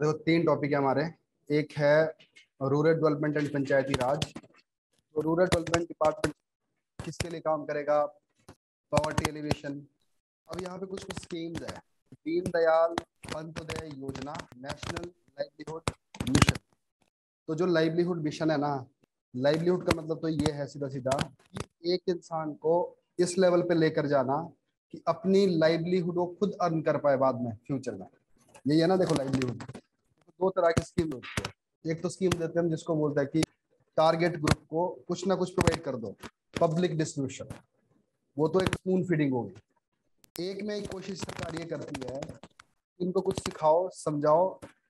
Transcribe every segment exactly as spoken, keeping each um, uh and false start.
देखो तीन टॉपिक है हमारे, एक है rural development and Panchayati Raj. तो रूरल डेवलपमेंट डिपार्टमेंट किसके लिए काम करेगा? Poverty alleviation. अब यहाँ पे कुछ कुछ स्कीम्स है, दीन दयाल अंत्योदय योजना, नेशनल लाइवलीहुड मिशन। तो जो लाइवलीहुड मिशन है ना, लाइवलीहुड का मतलब तो ये है सीधा सीधा कि एक इंसान को इस लेवल पे लेकर जाना कि अपनी लाइवलीहुड वो खुद अर्न कर पाए बाद में, फ्यूचर में। यही है ना, देखो लाइवलीहुड दो तरह की स्कीम होती है। एक तो स्कीम देते हैं हम जिसको बोलते हैं कि टारगेट ग्रुप को कुछ ना कुछ प्रोवाइड कर दो, पब्लिक डिस्ट्रीब्यूशन, वो तो एक स्पून फीडिंग हो गई। एक में एक कोशिश सरकार ये करती है इनको कुछ सिखाओ, समझाओ,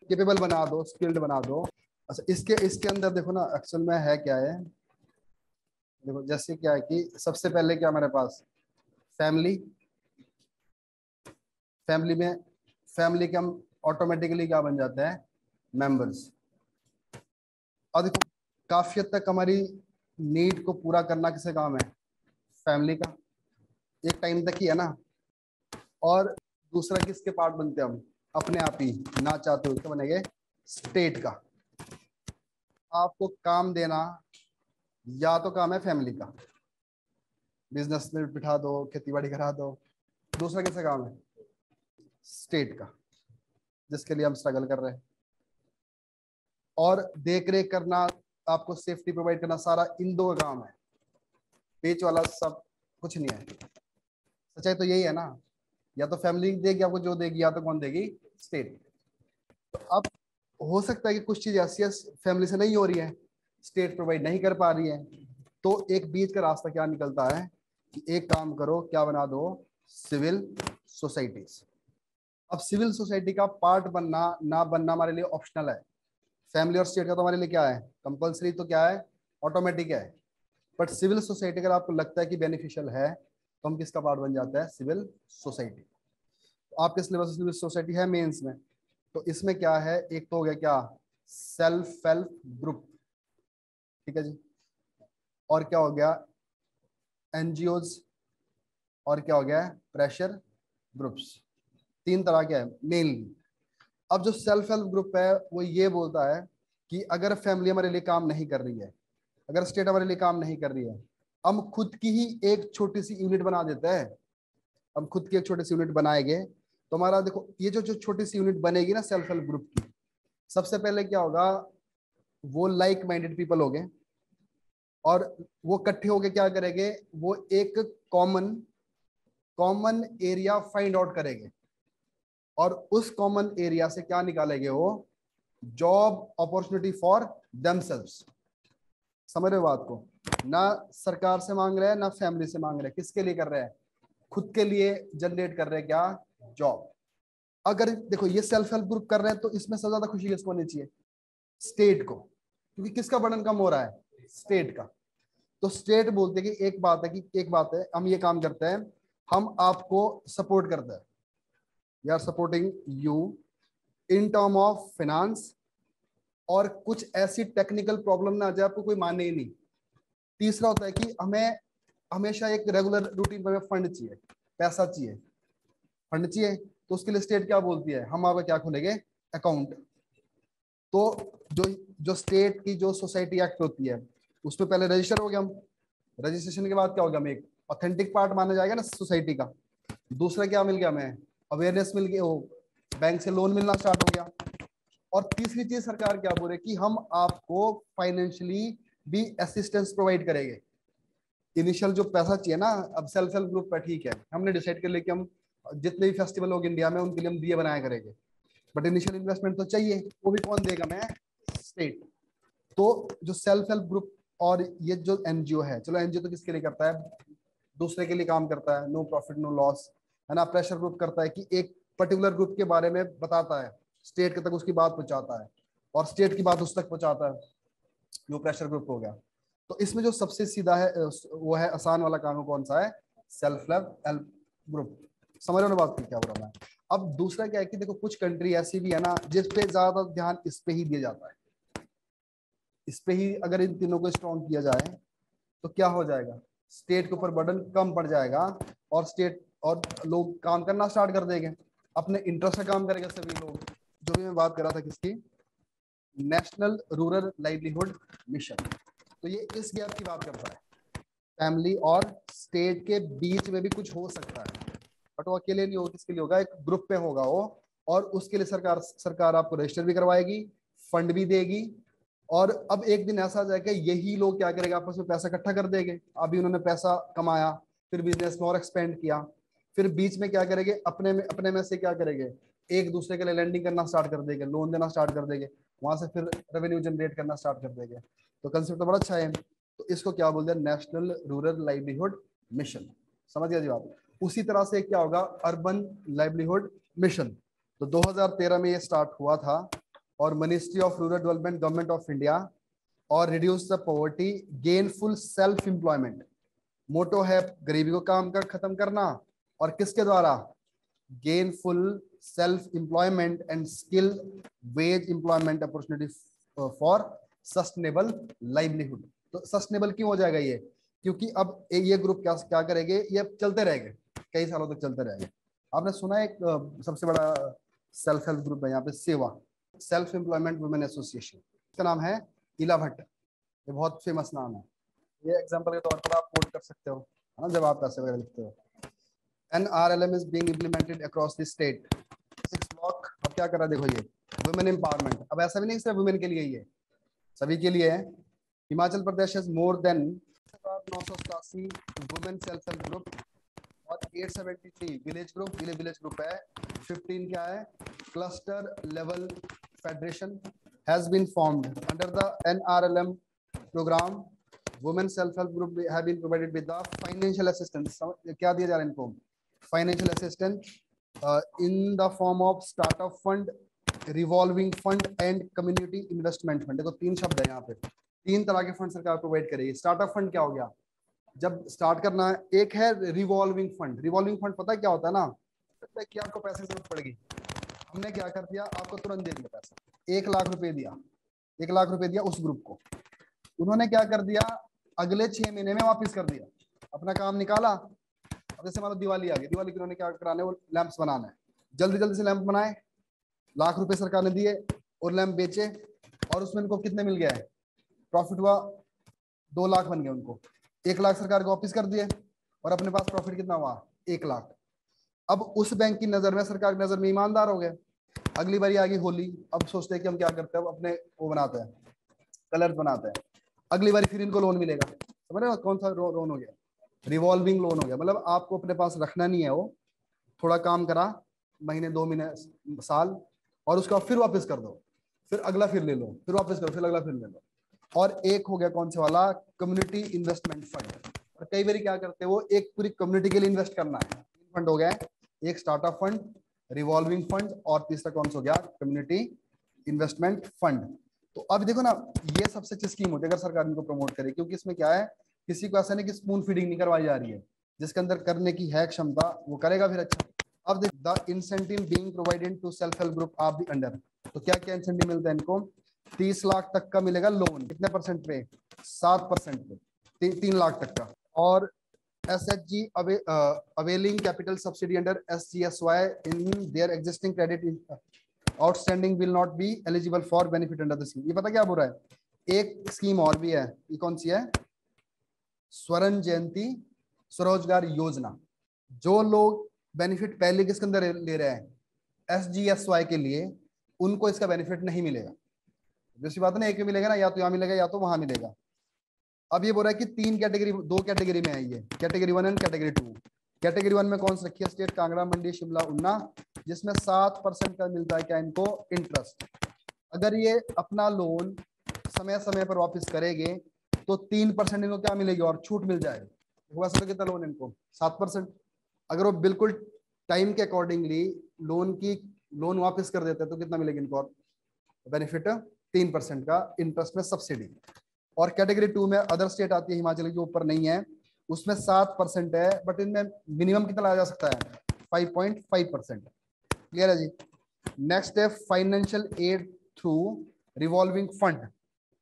कैपेबल बना दो, स्किल्ड बना दो। अच्छा, इसके इसके अंदर देखो ना एक्चुअल में है क्या है, देखो जैसे क्या है कि सबसे पहले क्या हमारे पास फैमिली, फैमिली में फैमिली के हम ऑटोमेटिकली क्या बन जाते हैं, मेंबर्स। और देखो काफी हद तक हमारी नीड को पूरा करना किसे काम है, फैमिली का, एक टाइम तक ही है ना। और दूसरा किसके पार्ट बनते हैं हम, अपने आप ही ना चाहते हुए बनेंगे स्टेट का। आपको काम देना या तो काम है फैमिली का, बिजनेस में बिठा दो, खेतीबाड़ी करा दो, दूसरा किसका काम है, स्टेट का, जिसके लिए हम स्ट्रगल कर रहे हैं। और देख रेख करना, आपको सेफ्टी प्रोवाइड करना, सारा इन दो का काम है, बीच वाला सब कुछ नहीं है। सच्चाई तो यही है ना, या तो फैमिली देगी आपको जो देगी, या तो कौन देगी, स्टेट। तो अब हो सकता है कि कुछ चीज ऐसी है फैमिली से नहीं हो रही है, स्टेट प्रोवाइड नहीं कर पा रही है, तो एक बीच का रास्ता क्या निकलता है कि एक काम करो, क्या बना दो, सिविल सोसाइटीज। अब सिविल सोसाइटी का पार्ट बनना ना बनना हमारे लिए ऑप्शनल है, फैमिली और स्टेट का तो हमारे लिए क्या है, कंपलसरी तो क्या है, ऑटोमेटिक है। बट सिविल सोसाइटी अगर आपको लगता है कि बेनिफिशियल है तो हम किसका पार्ट बन जाता है, सिविल सोसाइटी। तो आपके सिलेबस सिविल सोसाइटी है मेंस में, तो इसमें क्या है, एक तो हो गया क्या, सेल्फ हेल्प ग्रुप, ठीक है जी, और क्या हो गया एनजीओज, और क्या हो गया प्रेशर ग्रुप्स, तीन तरह के हैं मेनली। अब जो सेल्फ हेल्प ग्रुप है वो ये बोलता है कि अगर फैमिली हमारे लिए काम नहीं कर रही है, अगर स्टेट हमारे लिए काम नहीं कर रही है, हम खुद की ही एक छोटी सी यूनिट बना देते हैं। हम खुद की एक छोटी सी यूनिट बनाएंगे तो हमारा देखो ये जो जो छोटी सी यूनिट बनेगी ना सेल्फ हेल्प ग्रुप की, सबसे पहले क्या होगा, वो लाइक माइंडेड पीपल हो गए और वो इकट्ठे होके क्या करेंगे, वो एक common common area find out करेंगे और उस कॉमन एरिया से क्या निकालेंगे, वो जॉब अपॉर्चुनिटी फॉर देमसेल्व्स। समझ रहे हो बात को, ना सरकार से मांग रहे हैं ना फैमिली से मांग रहे हैं, किसके लिए कर रहे हैं, खुद के लिए जनरेट कर रहे हैं क्या, जॉब। अगर देखो ये सेल्फ हेल्प ग्रुप कर रहे हैं तो इसमें सबसे ज्यादा खुशी किसको होनी चाहिए, स्टेट को, क्योंकि किसका बर्डन कम हो रहा है, स्टेट का। तो स्टेट बोलते हैं कि एक बात है कि एक बात है हम ये काम करते हैं, हम आपको सपोर्ट करते हैं, We are supporting you in term of finance, और कुछ ऐसी टेक्निकल प्रॉब्लम ना आ जाए आपको कोई माने ही नहीं। तीसरा होता है कि हमें हमेशा एक रेगुलर रूटीन पर फंड चाहिए, पैसा चाहिए, फंड चाहिए, तो उसके लिए स्टेट क्या बोलती है, हम आपका क्या खोलेंगे, अकाउंट। तो जो जो स्टेट की जो सोसाइटी एक्ट होती है उस पर पहले रजिस्टर हो गया हम, रजिस्ट्रेशन के बाद क्या होगा, हमें एक ऑथेंटिक पार्ट माना जाएगा ना सोसाइटी का। दूसरा क्या मिल गया हमें, अवेयरनेस मिल गई, हो बैंक से लोन मिलना स्टार्ट हो गया। और तीसरी चीज सरकार क्या बोल रही है कि हम आपको फाइनेंशियली भी असिस्टेंस प्रोवाइड करेंगे। इनिशियल जो पैसा चाहिए ना, अब सेल्फ हेल्प ग्रुप पर ठीक है हमने डिसाइड कर लिया कि हम जितने भी फेस्टिवल हो गए इंडिया में उनके लिए हम दिए बनाया करेंगे, बट इनिशियल इन्वेस्टमेंट तो चाहिए, वो भी कौन देगा, मैं स्टेट। तो जो सेल्फ हेल्प ग्रुप और ये जो एनजीओ है, चलो एनजीओ तो किसके लिए करता है, दूसरे के लिए काम करता है, नो प्रॉफिट नो लॉस, है ना। प्रेशर ग्रुप करता है कि एक पर्टिकुलर ग्रुप के बारे में बताता है, स्टेट के तक उसकी बात पहुंचाता है और स्टेट की बात उस तक पहुंचाता है, जो प्रेशर ग्रुप हो गया। तो इसमें जो सबसे सीधा है वो है आसान वाला काम कौन सा है, सेल्फ हेल्प ग्रुप। समझ रहे हो बात की क्या बोल रहा है। अब दूसरा क्या है कि देखो कुछ कंट्री ऐसी भी है ना जिस पे ज्यादा ध्यान इस पे ही दिया जाता है, इस पे ही अगर इन तीनों को स्ट्रॉन्ग किया जाए तो क्या हो जाएगा, स्टेट के ऊपर बर्डन कम पड़ जाएगा और स्टेट और लोग काम करना स्टार्ट कर देंगे, अपने इंटरेस्ट से काम करेंगे सभी लोग। जो भी मैं बात कर रहा था किसकी, नेशनल रूरल लाइवलीहुड मिशन, तो ये इस गैप की बात करता है, फैमिली और स्टेट के बीच में भी कुछ हो सकता है, बट वो अकेले नहीं होगा, किसके लिए होगा, एक ग्रुप में होगा वो, और उसके लिए सरकार सरकार आपको रजिस्टर भी करवाएगी, फंड भी देगी, और अब एक दिन ऐसा आ जाएगा यही लोग क्या करेगा, आपस में पैसा इकट्ठा कर देंगे, अभी उन्होंने पैसा कमाया फिर बिजनेस में और एक्सपेंड किया, फिर बीच में क्या करेंगे अपने में अपने में से क्या करेंगे, एक दूसरे के लिए लेंडिंग करना स्टार्ट कर देंगे, लोन देना स्टार्ट कर देंगे, वहां से फिर रेवेन्यू जनरेट करना स्टार्ट कर देंगे। तो कंसेप्ट तो बड़ा अच्छा है, तो इसको क्या बोलते हैं, नेशनल रूरल लाइवलीहुड मिशन, समझ गया जी आप। उसी तरह से क्या होगा, अर्बन लाइवलीहुड मिशन, तो दो हज़ार तेरह में ये स्टार्ट हुआ था, और ministry of rural development government of India, और reduce the poverty, gainful self employment, motto है गरीबी को काम कर खत्म करना, और किसके द्वारा, gainful self employment and skill wage employment opportunity for sustainable livelihood. तो सस्टेनेबल क्यों हो जाएगा ये, क्योंकि अब ये ग्रुप क्या क्या करेंगे, ये चलते रहेंगे कई सालों तक चलते रहेंगे। आपने सुना एक सबसे बड़ा सेल्फ हेल्प ग्रुप है यहाँ पे, सेवा सेल्फ एम्प्लॉयमेंट वुमेन एसोसिएशन, इसका नाम है इला भट्ट, ये बहुत फेमस नाम है, ये एग्जाम्पल के तौर पर आप कोट कर सकते हो है ना जब आप पैसे वगैरह लिखते हो। N R L M is being implemented across the state, six lakh, अब क्या कर रहा है देखो ये वुमेन एम्पावरमेंट, अब ऐसा भी नहीं सिर्फ वुमेन के लिए, ये सभी के लिए है। Himachal Pradesh has more than नौ सौ सतासी वुमेन सेल्फ हेल्प ग्रुप और आठ सौ तिहत्तर विलेज ग्रुप, ये विलेज ग्रुप है, पंद्रह क्या है, cluster level federation has been formed under the NRLM programme, women self help group have been provided with the financial assistance, क्या दिया जा रहा है इनको, financial assistance in the form of startup fund, revolving fund and community investment fund. देखो तीन शब्द है यहाँ पे, तीन तरह के फंड सरकार प्रोवाइड करेगी। स्टार्टअप फंड क्या हो गया, जब स्टार्ट करना है, एक है रिवॉल्विंग फंड, रिवॉल्विंग फंड पता है क्या होता है ना, कि आपको पैसे की जरूरत पड़ेगी, हमने क्या कर दिया आपको तुरंत दे दिया पैसा, एक लाख रुपए दिया, एक लाख रुपए दिया उस ग्रुप को, उन्होंने क्या कर दिया अगले छह महीने में वापस कर दिया, अपना काम निकाला। अब जैसे मान लो दिवाली आ गई, दिवाली के उन्होंने क्या कराने, वो लैंप्स बनाना है, जल्दी जल्दी से लैंप बनाए, लाख रुपए सरकार ने दिए और लैंप बेचे, और उसमें उनको कितने मिल गया है प्रॉफिट हुआ, दो लाख बन गए उनको, एक लाख सरकार को वापिस कर दिए और अपने पास प्रॉफिट कितना हुआ, एक लाख। अब उस बैंक की नजर में, सरकार की नजर में ईमानदार हो गए। अगली बारी आ गई होली, अब सोचते हैं कि हम क्या करते हैं, अब अपने वो बनाते हैं कलर्स बनाते हैं, अगली बारी फिर इनको लोन मिलेगा, समझ रहे हो कौन सा लोन हो गया, रिवॉल्विंग लोन हो गया, मतलब आपको अपने पास रखना नहीं है वो, थोड़ा काम करा महीने दो महीने साल, और उसका फिर वापस कर दो, फिर अगला फिर ले लो, फिर वापस करो, फिर अगला फिर ले लो। और एक हो गया कौन से वाला, कम्युनिटी इन्वेस्टमेंट फंड, और कई बार क्या करते हैं वो एक पूरी कम्युनिटी के लिए इन्वेस्ट करना है, फंड हो गया एक स्टार्टअप फंड, रिवॉल्विंग फंड, और तीसरा कौन सा हो गया, कम्युनिटी इन्वेस्टमेंट फंड। तो अब देखो ना ये सबसे अच्छी स्कीम होती है अगर सरकार इनको प्रमोट करे, क्योंकि इसमें क्या है किसी को ऐसा नहीं कि स्पून फीडिंग नहीं करवाई जा रही है, जिसके अंदर करने की है क्षमता वो करेगा फिर अच्छा। अब देख the incentive being provided to self help group are the under, तो क्या क्या इंसेंटिव मिलता है इनको, तीस लाख तक का मिलेगा लोन, कितने परसेंट पे, सात परसेंट पे, ती, तीन लाख तक का, और S H G availing capital subsidy under S G S Y in their existing credit outstanding will not be eligible for benefit under the scheme. ये पता क्या बोल रहा है, एक स्कीम और भी है, ये कौन सी है, स्वर्ण जयंती स्वरोजगार योजना, जो लोग बेनिफिट पहले किसके अंदर ले रहे हैं एस जी एस वाई के लिए, उनको इसका बेनिफिट नहीं मिलेगा, दूसरी बात ना एक में मिलेगा ना, या तो यहाँ मिलेगा या तो वहां मिलेगा। अब ये बोल रहा है कि तीन कैटेगरी, दो कैटेगरी में है ये, category one and category two. Category one में कौन सी रखी है स्टेट, कांगड़ा मंडी शिमला उन्ना, जिसमें सात परसेंट का मिलता है क्या इनको इंटरेस्ट, अगर ये अपना लोन समय समय पर वापस करेंगे तो तीन परसेंट इनको क्या मिलेगी और छूट मिल जाएगी, वैसे तो कितना लोन इनको सात परसेंट, अगर वो बिल्कुल टाइम के अकॉर्डिंगली लोन की लोन वापिस कर देते हैं तो कितना मिलेगा इनको और बेनिफिट, तीन परसेंट का इंटरेस्ट में सब्सिडी। और कैटेगरी टू में अदर स्टेट आती है, हिमाचल के ऊपर नहीं है, उसमें सात परसेंट है, बट इनमें मिनिमम कितना लाया जा सकता है, पाँच पॉइंट पाँच परसेंट, क्लियर है जी। नेक्स्ट है financial aid through revolving fund,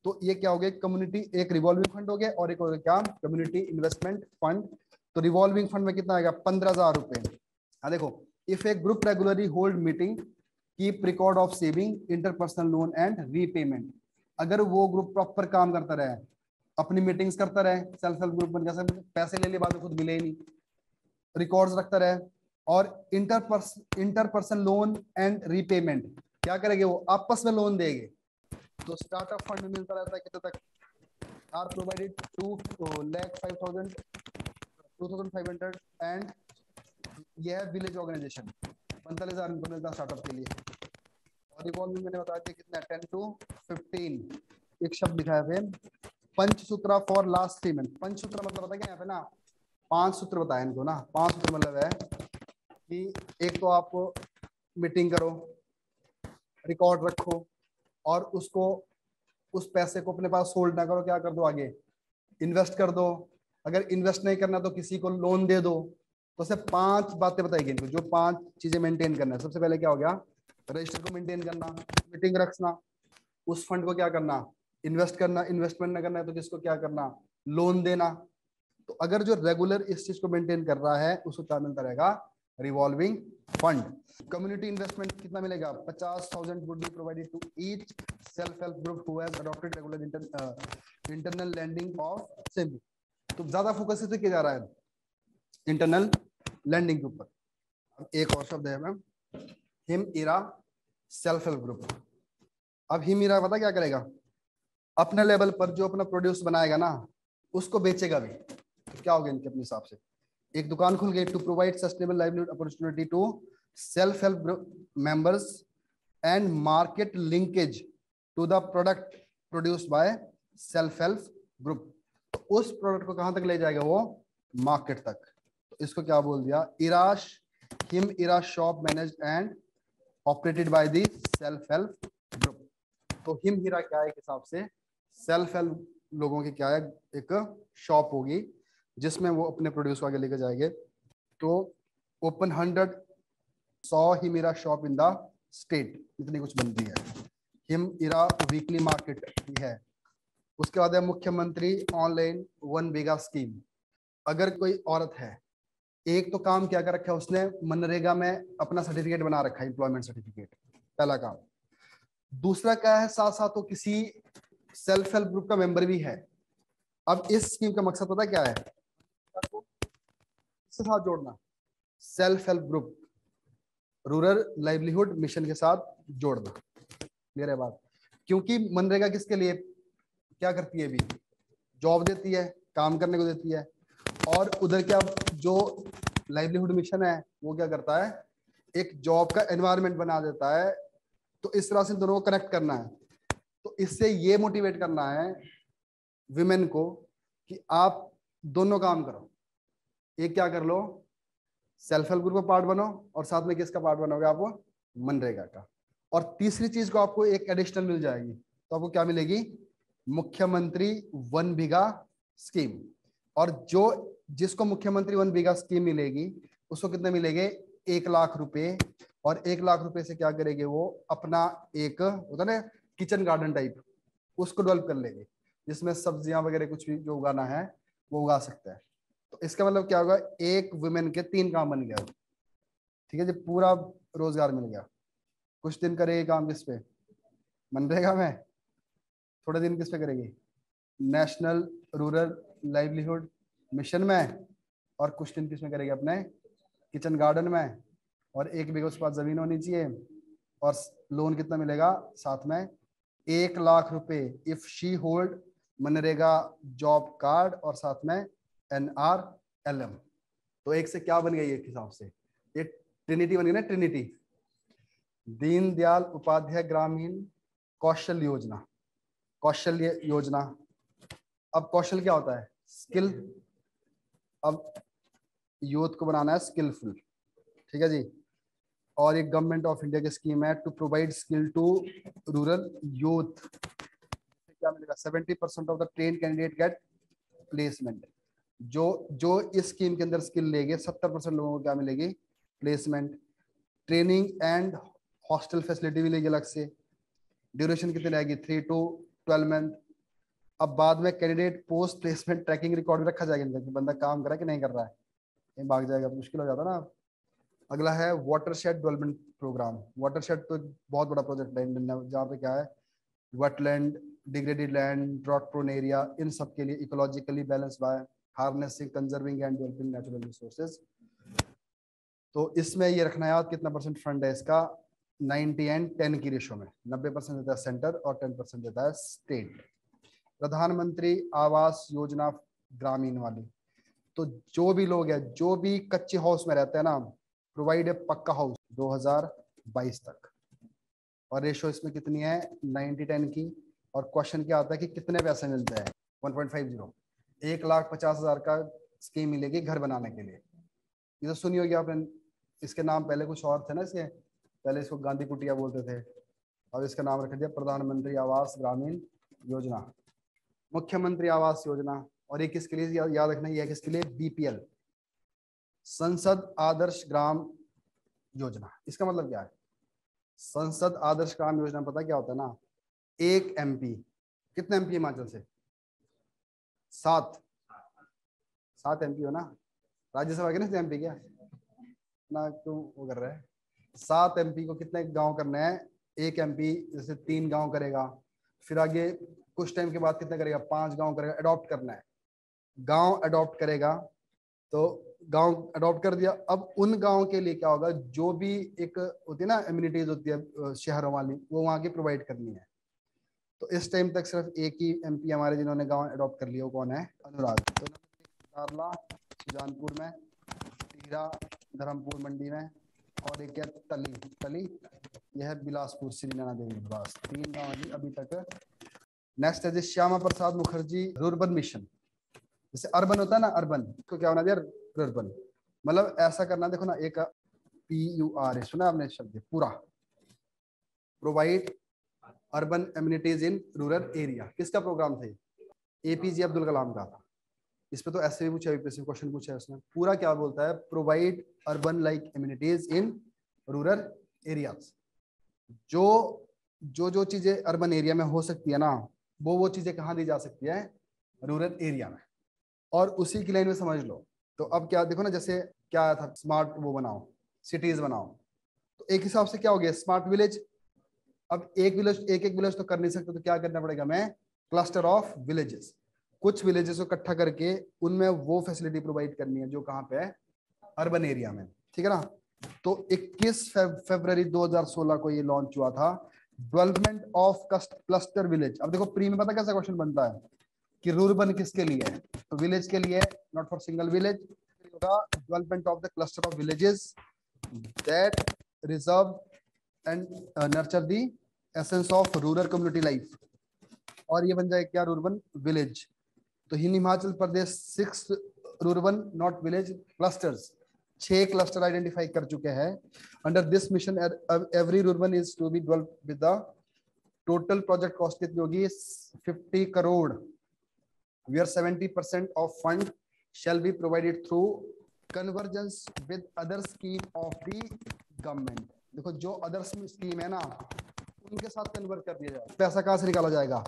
तो ये क्या हो गया कम्युनिटी, एक रिवॉल्विंग फंड हो गया और एक हो गया क्या कम्युनिटी इन्वेस्टमेंट फंड। तो रिवॉल्विंग फंड में कितना आएगा, पंद्रह हजार रुपये। देखो, if a group regularly hold meeting keep record of saving, interpersonal loan and repayment. अगर वो ग्रुप प्रॉपर काम करता रहे, अपनी मीटिंग्स करता रहे, सेल्फ हेल्प ग्रुप बन जैसे पैसे ले ले बाद में खुद मिले ही नहीं, रिकॉर्ड्स रखता रहे और इंटरपर्स इंटरपर्सनल लोन एंड रीपेमेंट क्या करेंगे, वो आपस में लोन देंगे। तो स्टार्टअप फंड मिलता रहता है कितने तक, are provided to lakh five thousand two thousand five hundred and यह है विलेज ऑर्गेनाइजेशन पैंतालीस हजार रुपये का स्टार्टअप के लिए। और इवॉल्विंग मैंने बताया कितना टेन टू फिफ्टीन, एक शब्द लिखा है Panchsutra for last three month. Panchsutra मतलब पता है क्या यहाँ पे ना, पांच सूत्र बताया इनको ना, पांच सूत्र मतलब है कि एक तो आप मीटिंग करो, रिकॉर्ड रखो और उसको उस पैसे को अपने पास होल्ड ना करो, क्या कर दो आगे इन्वेस्ट कर दो, अगर इन्वेस्ट नहीं करना तो किसी को लोन दे दो। तो सिर्फ पांच बातें बताएगी इनको, जो पांच चीजें मेंटेन करना है। सबसे पहले क्या हो गया, रजिस्टर को मेंटेन करना, मीटिंग रखना, उस फंड को क्या करना इन्वेस्ट करना, इन्वेस्टमेंट ना करना है तो किसको क्या करना लोन देना। तो अगर जो रेगुलर इस चीज को मेंटेन कर रहा है उसको क्या मिलता रहेगा रिवॉल्विंग फंड। कम्युनिटी इन्वेस्टमेंट कितना मिलेगा, पचास thousand would be provided to each self help group who has adopted regular internal landing of same. तो ज्यादा फोकस इस पे किया जा रहा है इंटरनल लैंडिंग के ऊपर। अब एक और शब्द है ma'am, Him Ira self help group. अब हिम इरा पता क्या करेगा, अपने लेवल पर जो अपना प्रोड्यूस बनाएगा ना उसको बेचेगा भी। तो क्या हो गया इनके अपने हिसाब से, एक दुकान खुल गई, to provide sustainable livelihood opportunity to self help group members and market linkage to the product produced by self help group. तो उस प्रोडक्ट को कहाँ तक ले जाएगा वो, मार्केट तक। तो इसको क्या बोल दिया, इराश Him Ira shop managed and operated by the self help group. तो हिम इरा क्या है एक हिसाब से सेल्फ हेल्प लोगों की क्या है एक शॉप होगी जिसमें वो अपने प्रोड्यूस को आगे लेकर जाएंगे। तो ओपन हंड्रेड सौ ही मेरा शॉप इन द स्टेट, इतनी कुछ बनती है हिम इरा वीकली मार्केट भी है। उसके बाद है मुख्यमंत्री ऑनलाइन वन बीघा स्कीम। अगर कोई औरत है, एक तो काम क्या कर रखा है उसने, मनरेगा में अपना सर्टिफिकेट बना रखा है एम्प्लॉयमेंट सर्टिफिकेट, पहला काम। दूसरा क्या है, साथ साथ वो किसी सेल्फ हेल्प ग्रुप का मेंबर भी है। अब इस स्कीम का मकसद पता क्या है, इसके साथ जोड़ना, self help group rural livelihood mission के साथ जोड़ना। क्लियर है बात, क्योंकि मनरेगा किसके लिए क्या करती है, भी जॉब देती है, काम करने को देती है, और उधर क्या जो लाइवलीहुड मिशन है वो क्या करता है, एक जॉब का एनवायरनमेंट बना देता है। तो इस तरह से दोनों को कनेक्ट करना है। तो इससे ये मोटिवेट करना है विमेन को कि आप दोनों काम करो, एक क्या कर लो सेल्फ हेल्प ग्रुप का पार्ट बनो और साथ में किसका पार्ट बनोगे आप, मनरेगा का। और तीसरी चीज को आपको एक एडिशनल मिल जाएगी, तो आपको क्या मिलेगी, मुख्यमंत्री वन बीघा स्कीम। और जो जिसको मुख्यमंत्री वन बीघा स्कीम मिलेगी उसको कितने मिलेंगे, एक लाख रुपए। और एक लाख रुपए से क्या करेंगे वो, अपना एक होता है ना किचन गार्डन टाइप, उसको डेवलप कर लेंगे जिसमें सब्जियां वगैरह कुछ भी जो उगाना है वो उगा सकता है। तो इसका मतलब क्या होगा, एक वुमेन के तीन काम बन गया, ठीक है जी, पूरा रोजगार मिल गया। कुछ दिन करेगी काम किस पे, मनरेगा में, थोड़े दिन किस पे करेगी नेशनल रूरल लाइवलीहुड मिशन में, और कुछ दिन किस में करेगी अपने किचन गार्डन में। और एक बीघा उसके पास जमीन होनी चाहिए और लोन कितना मिलेगा साथ में, एक लाख रुपए if she hold MNREGA job card और साथ में एन आर एल एम। तो एक से क्या बन गई एक हिसाब से, ये ट्रिनिटी बन गई ना, ट्रिनिटी दीन दयाल उपाध्याय ग्रामीण कौशल योजना। कौशल योजना, अब कौशल क्या होता है, स्किल। अब यूथ को बनाना है स्किलफुल, ठीक है जी। और एक गवर्नमेंट ऑफ इंडिया की स्कीम है to provide skill to rural youth. क्या मिलेगा, सत्तर percent of the train candidate get placement. जो जो इस स्कीम के अंदर स्किल लेंगे सत्तर परसेंट लोगों को क्या मिलेगी placement. Training and hostel facility मिलेगी अलग से। ड्यूरेशन कितनी रहेगी, थ्री टू ट्वेल्व मंथ। अब बाद में candidate post placement tracking record भी रखा जाएगा, बंदा काम कर रहा है कि नहीं कर रहा है, भाग जाएगा मुश्किल हो जाता है ना। अगला है वाटरशेड डेवलपमेंट प्रोग्राम। वाटरशेड तो बहुत बड़ा प्रोजेक्ट है जहाँ पे क्या है wetland, degraded land, drought prone area, इन सब के लिए ecologically balance by harnessing, conserving and developing natural resources. तो इसमें ये रखना याद कितना परसेंट फंड है इसका, नाइन्टी एंड टेन की रेशो में, नब्बे परसेंट देता है सेंटर और टेन परसेंट देता है स्टेट। प्रधानमंत्री आवास योजना ग्रामीण वाली, तो जो भी लोग है जो भी कच्चे हाउस में रहते हैं ना, प्रोवाइड ए पक्का हाउस दो हज़ार बाईस तक। और रेशो इसमें कितनी है, नब्बे टेन की। और क्वेश्चन क्या आता है कि कितने पैसे मिलते हैं, वन पॉइंट फाइव जीरो, एक लाख पचास हजार का स्कीम मिलेगी घर बनाने के लिए। ये तो सुनी होगी आपने, इसके नाम पहले कुछ और थे ना, इसके पहले इसको गांधी कुटिया बोलते थे, अब इसका नाम रख दिया प्रधानमंत्री आवास ग्रामीण योजना, मुख्यमंत्री आवास योजना। और ये किसके लिए याद रखना है, यह किसके लिए, बीपीएल, संसद आदर्श ग्राम योजना। इसका मतलब क्या है, संसद आदर्श ग्राम योजना पता क्या होता है ना, एक एमपी, कितने एमपी हिमाचल से, सात, सात एमपी हो ना, राज्यसभा के ना एमपी, क्या ना क्यों वो कर रहे हैं, सात एमपी को कितने गांव करने हैं, एक एमपी जैसे तीन गांव करेगा, फिर आगे कुछ टाइम के बाद कितना करेगा, पांच गांव करेगा। अडॉप्ट करना है, गांव अडॉप्ट करेगा, तो गांव अडॉप्ट कर दिया। अब उन गांव के लिए क्या होगा, जो भी एक होती है ना इम्यूनिटीज होती है शहरों वाली, वो वहां की प्रोवाइड करनी है। तो इस टाइम तक सिर्फ एक ही एमपी हमारे जिन्होंने गांव अडॉप्ट कर लिया, वो कौन है, अनुराग। तो दारला सुजानपुर में, टीरा धर्मपुर मंडी में, और एक है तली, तली यह है बिलासपुर श्री नैना देवी निवास, तीन गाँव अभी तक। नेक्स्ट है श्यामा प्रसाद मुखर्जी रुरबन मिशन, जैसे अर्बन होता है ना, अर्बन को क्या होना चाहिए, अर्बन, मतलब ऐसा करना, देखो ना, एक पी यू आर सुना आपने शब्द, पूरा provide urban amenities in rural area. किसका प्रोग्राम था, एपीजे अब्दुल कलाम का था। इस पे तो ऐसे भी पूछा, यूपीएससी क्वेश्चन पूछा है उसने, पूरा क्या बोलता है, provide urban like amenities in rural areas. जो जो जो चीजें अर्बन एरिया में हो सकती है ना, वो वो चीजें कहाँ दी जा सकती है, रूरल एरिया में। और उसी की लाइन में समझ लो, तो अब क्या देखो ना, जैसे क्या आया था, स्मार्ट वो बनाओ, सिटीज बनाओ, तो एक हिसाब से क्या हो गया, स्मार्ट विलेज। अब एक विलेज, एक एक विलेज तो कर नहीं सकते, तो क्या करना पड़ेगा, मैं क्लस्टर ऑफ विलेजेस, कुछ विलेजेस को इकट्ठा करके उनमें वो फैसिलिटी प्रोवाइड करनी है जो कहाँ पे है, अर्बन एरिया में, ठीक है ना। तो इक्कीस फरवरी दो हज़ार सोलह को ये लॉन्च हुआ था, डेवलपमेंट ऑफ क्लस्टर विलेज। अब देखो प्री में पता कैसा क्वेश्चन बनता है कि रूरबन किसके लिए है, तो विलेज के लिए, नॉट फॉर सिंगल विलेज होगा, development of the cluster of villages that reserve and nurture the essence of rural community life. और ये बन जाए क्या, रूरबन विलेज। तो Himachal Pradesh six rurban not village clusters, छह क्लस्टर आइडेंटिफाई कर चुके हैं। Under this mission every rurban is to be develop with the total project cost कितनी होगी, fifty crore, where seventy percent of fund shall be provided through convergence with other scheme of the government। देखो जो other scheme है ना, उनके साथ convert कर दिया जाएगा। पैसा कहाँ से निकाला जाएगा,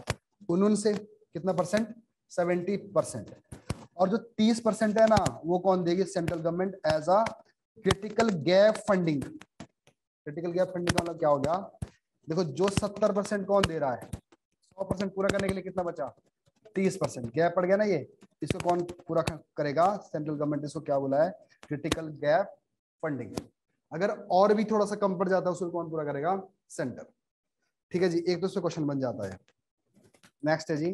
उनसे, कितना परसेंट, सेवेंटी परसेंट। और जो तीस परसेंट है ना, वो कौन देगी, central government as a critical gap funding. Critical gap funding का मतलब क्या हो गया, देखो जो सत्तर परसेंट कौन दे रहा है, सौ परसेंट पूरा करने के लिए कितना बचा, तीस परसेंट, गैप पड़ गया ना ये, इसको कौन पूरा करेगा, सेंट्रल गवर्नमेंट। इसको क्या बोला है, क्रिटिकल गैप फंडिंग। अगर और भी थोड़ा सा कम पड़ जाता है, उसको कौन पूरा करेगा, सेंटर, ठीक है जी। एक दूसरे क्वेश्चन बन जाता है। नेक्स्ट है जी,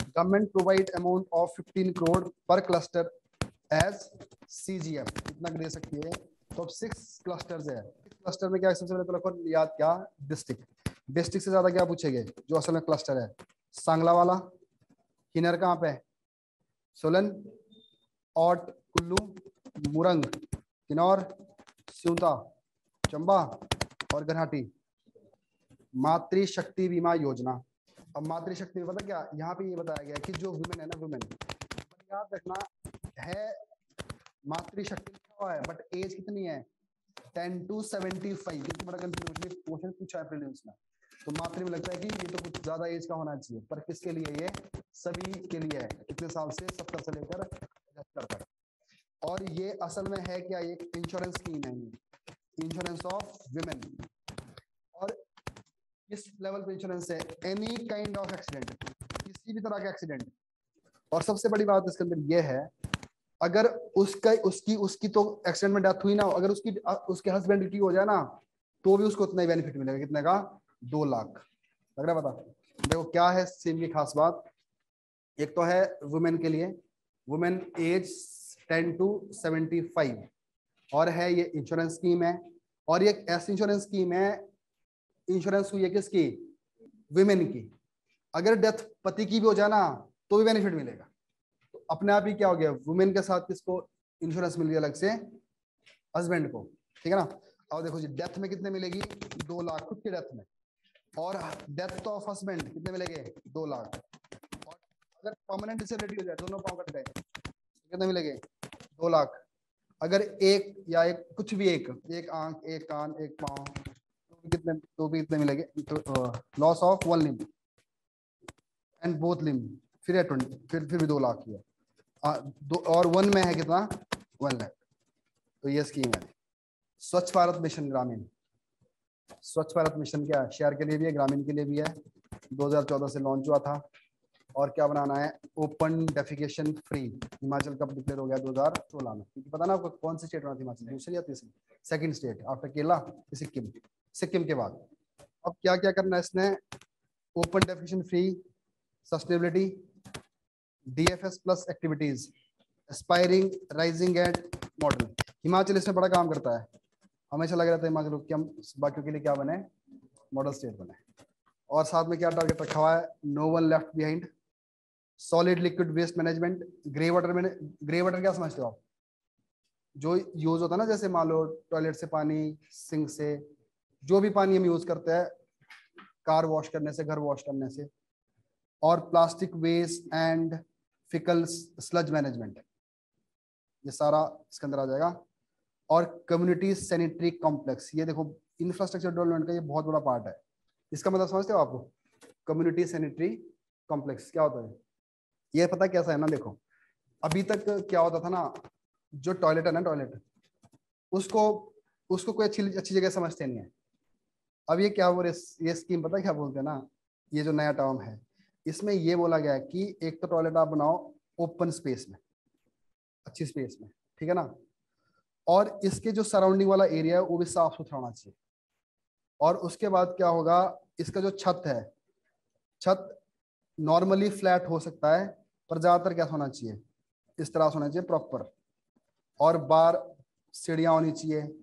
government provide amount of fifteen crore per cluster as CGF, कितना दे सकती है। तो अब सिक्स क्लस्टर्स है, क्लस्टर में क्या सबसे पहले तो रखो याद क्या, डिस्ट्रिक्ट। डिस्ट्रिक्ट से ज्यादा क्या पूछेंगे, जो असल में क्लस्टर है, सांगला वाला, किन्नर कहाँ पे है, सोलन, औट, कुल्लू, मुरंग, किन्नौर, स्यूता, चंबा और गन्हाटी। मातृशक्ति बीमा योजना। अब मातृशक्ति में पता क्या, यहाँ पे ये बताया गया कि जो वुमेन है ना, वुमेन याद रखना है, मातृशक्ति लिखा हुआ है, बट एज कितनी है, टेन टू सेवेंटी फाइव। इतना बड़ा कंफ्यूजन क्वेश्चन पूछा है प्रीलिम्स में, तो मातृ में लगता है कि ये तो कुछ ज्यादा एज का होना चाहिए, पर किसके लिए, ये सभी के लिए है, कितने साल से, सत्तर से लेकर पचहत्तर तक। और ये असल में है क्या, एक इंश्योरेंस स्कीम है, इंश्योरेंस ऑफ विमेन। और किस लेवल पे इंश्योरेंस है, एनी काइंड ऑफ एक्सीडेंट, किसी भी तरह का एक्सीडेंट। और सबसे बड़ी बात इसके अंदर ये है, अगर उसका उसकी उसकी तो एक्सीडेंट में डेथ हुई ना, अगर उसकी उसके हस्बैंड की हो जाए ना, तो भी उसको उतना ही बेनिफिट मिलेगा। कितने का, दो लाख लग रहा है। बता देखो क्या है स्कीम की खास बात, एक तो है वुमेन के लिए, women age ten to seventy five, और है ये इंश्योरेंस स्कीम है। और ये ऐसी इंश्योरेंस स्कीम है, इंश्योरेंस हुई है किसकी, वुमेन की। अगर डेथ पति की भी हो जाए ना, तो भी बेनिफिट मिलेगा। तो अपने आप ही क्या हो गया, वुमेन के साथ किसको इंश्योरेंस मिल गया अलग से, हस्बैंड को, ठीक है ना। और देखो जी, डेथ में कितने मिलेगी, दो लाख खुद की डेथ में, और डेथ ऑफ हस्बैंड कितने मिलेंगे, दो लाख। और अगर परमानेंट डिसेबिलिटी हो जाए, दोनों पाँव कट गए, कितने मिलेंगे, दो लाख। अगर एक या एक कुछ भी, एक एक आंख, एक कान, एक पाँव, तो कितने तो भी कितने मिलेंगे, loss of one limb and both limb, फिर है ट्वेंटी, फिर फिर भी दो लाख ही है। आ, दो और वन में है कितना, वन लाख। तो ये स्कीम है स्वच्छ भारत मिशन ग्रामीण। स्वच्छ भारत मिशन क्या है, शहर के लिए भी है, ग्रामीण के लिए भी है। दो हज़ार चौदह से लॉन्च हुआ था। और क्या बनाना है, ओपन डेफिकेशन फ्री। हिमाचल कब डिक्लेयर हो गया, दो हज़ार सोलह में। क्योंकि पता ना आपको कौन सी स्टेट होना था हिमाचल, दूसरी या तीसरी, second state after Kerala, Sikkim, Sikkim के बाद। अब क्या क्या करना है इसने, open defecation free, sustainability, D F S plus activities, aspiring, rising and model. Himachal इसमें बड़ा काम करता है। हमेशा लग रहा था हिमाचल कि हम बाकियों के लिए क्या बने, मॉडल स्टेट बने। और साथ में क्या टारगेट रखा हुआ है, no one left behind, solid liquid waste management, grey water में। ग्रे वाटर क्या समझते हो आप, जो यूज होता है ना, जैसे मान लो टॉयलेट से पानी, सिंक से, जो भी पानी हम यूज करते हैं, कार वॉश करने से, घर वॉश करने से। और plastic waste and faecal sludge management, ये सारा इसके अंदर आ जाएगा। और कम्युनिटी सैनिटरी कॉम्प्लेक्स, ये देखो इंफ्रास्ट्रक्चर डेवलपमेंट का ये बहुत बड़ा पार्ट है। इसका मतलब समझते हो आपको, कम्युनिटी सैनिटरी कॉम्प्लेक्स क्या होता है, ये पता कैसा है ना। देखो अभी तक क्या होता था ना, जो टॉयलेट है ना, टॉयलेट उसको उसको कोई अच्छी अच्छी जगह समझते नहीं है। अब ये क्या बोल रहे, ये स्कीम पता क्या बोलते हैं ना, ये जो नया टर्म है, इसमें ये बोला गया है कि एक तो टॉयलेट आप बनाओ ओपन स्पेस में, अच्छी स्पेस में, ठीक है ना। और इसके जो सराउंडिंग वाला एरिया है वो भी साफ सुथरा होना चाहिए। और उसके बाद क्या होगा, इसका जो छत है, छत नॉर्मली फ्लैट हो सकता है, पर ज्यादातर क्या होना चाहिए, इस तरह से होना चाहिए प्रॉपर। और बाहर सीढ़ियाँ होनी चाहिए,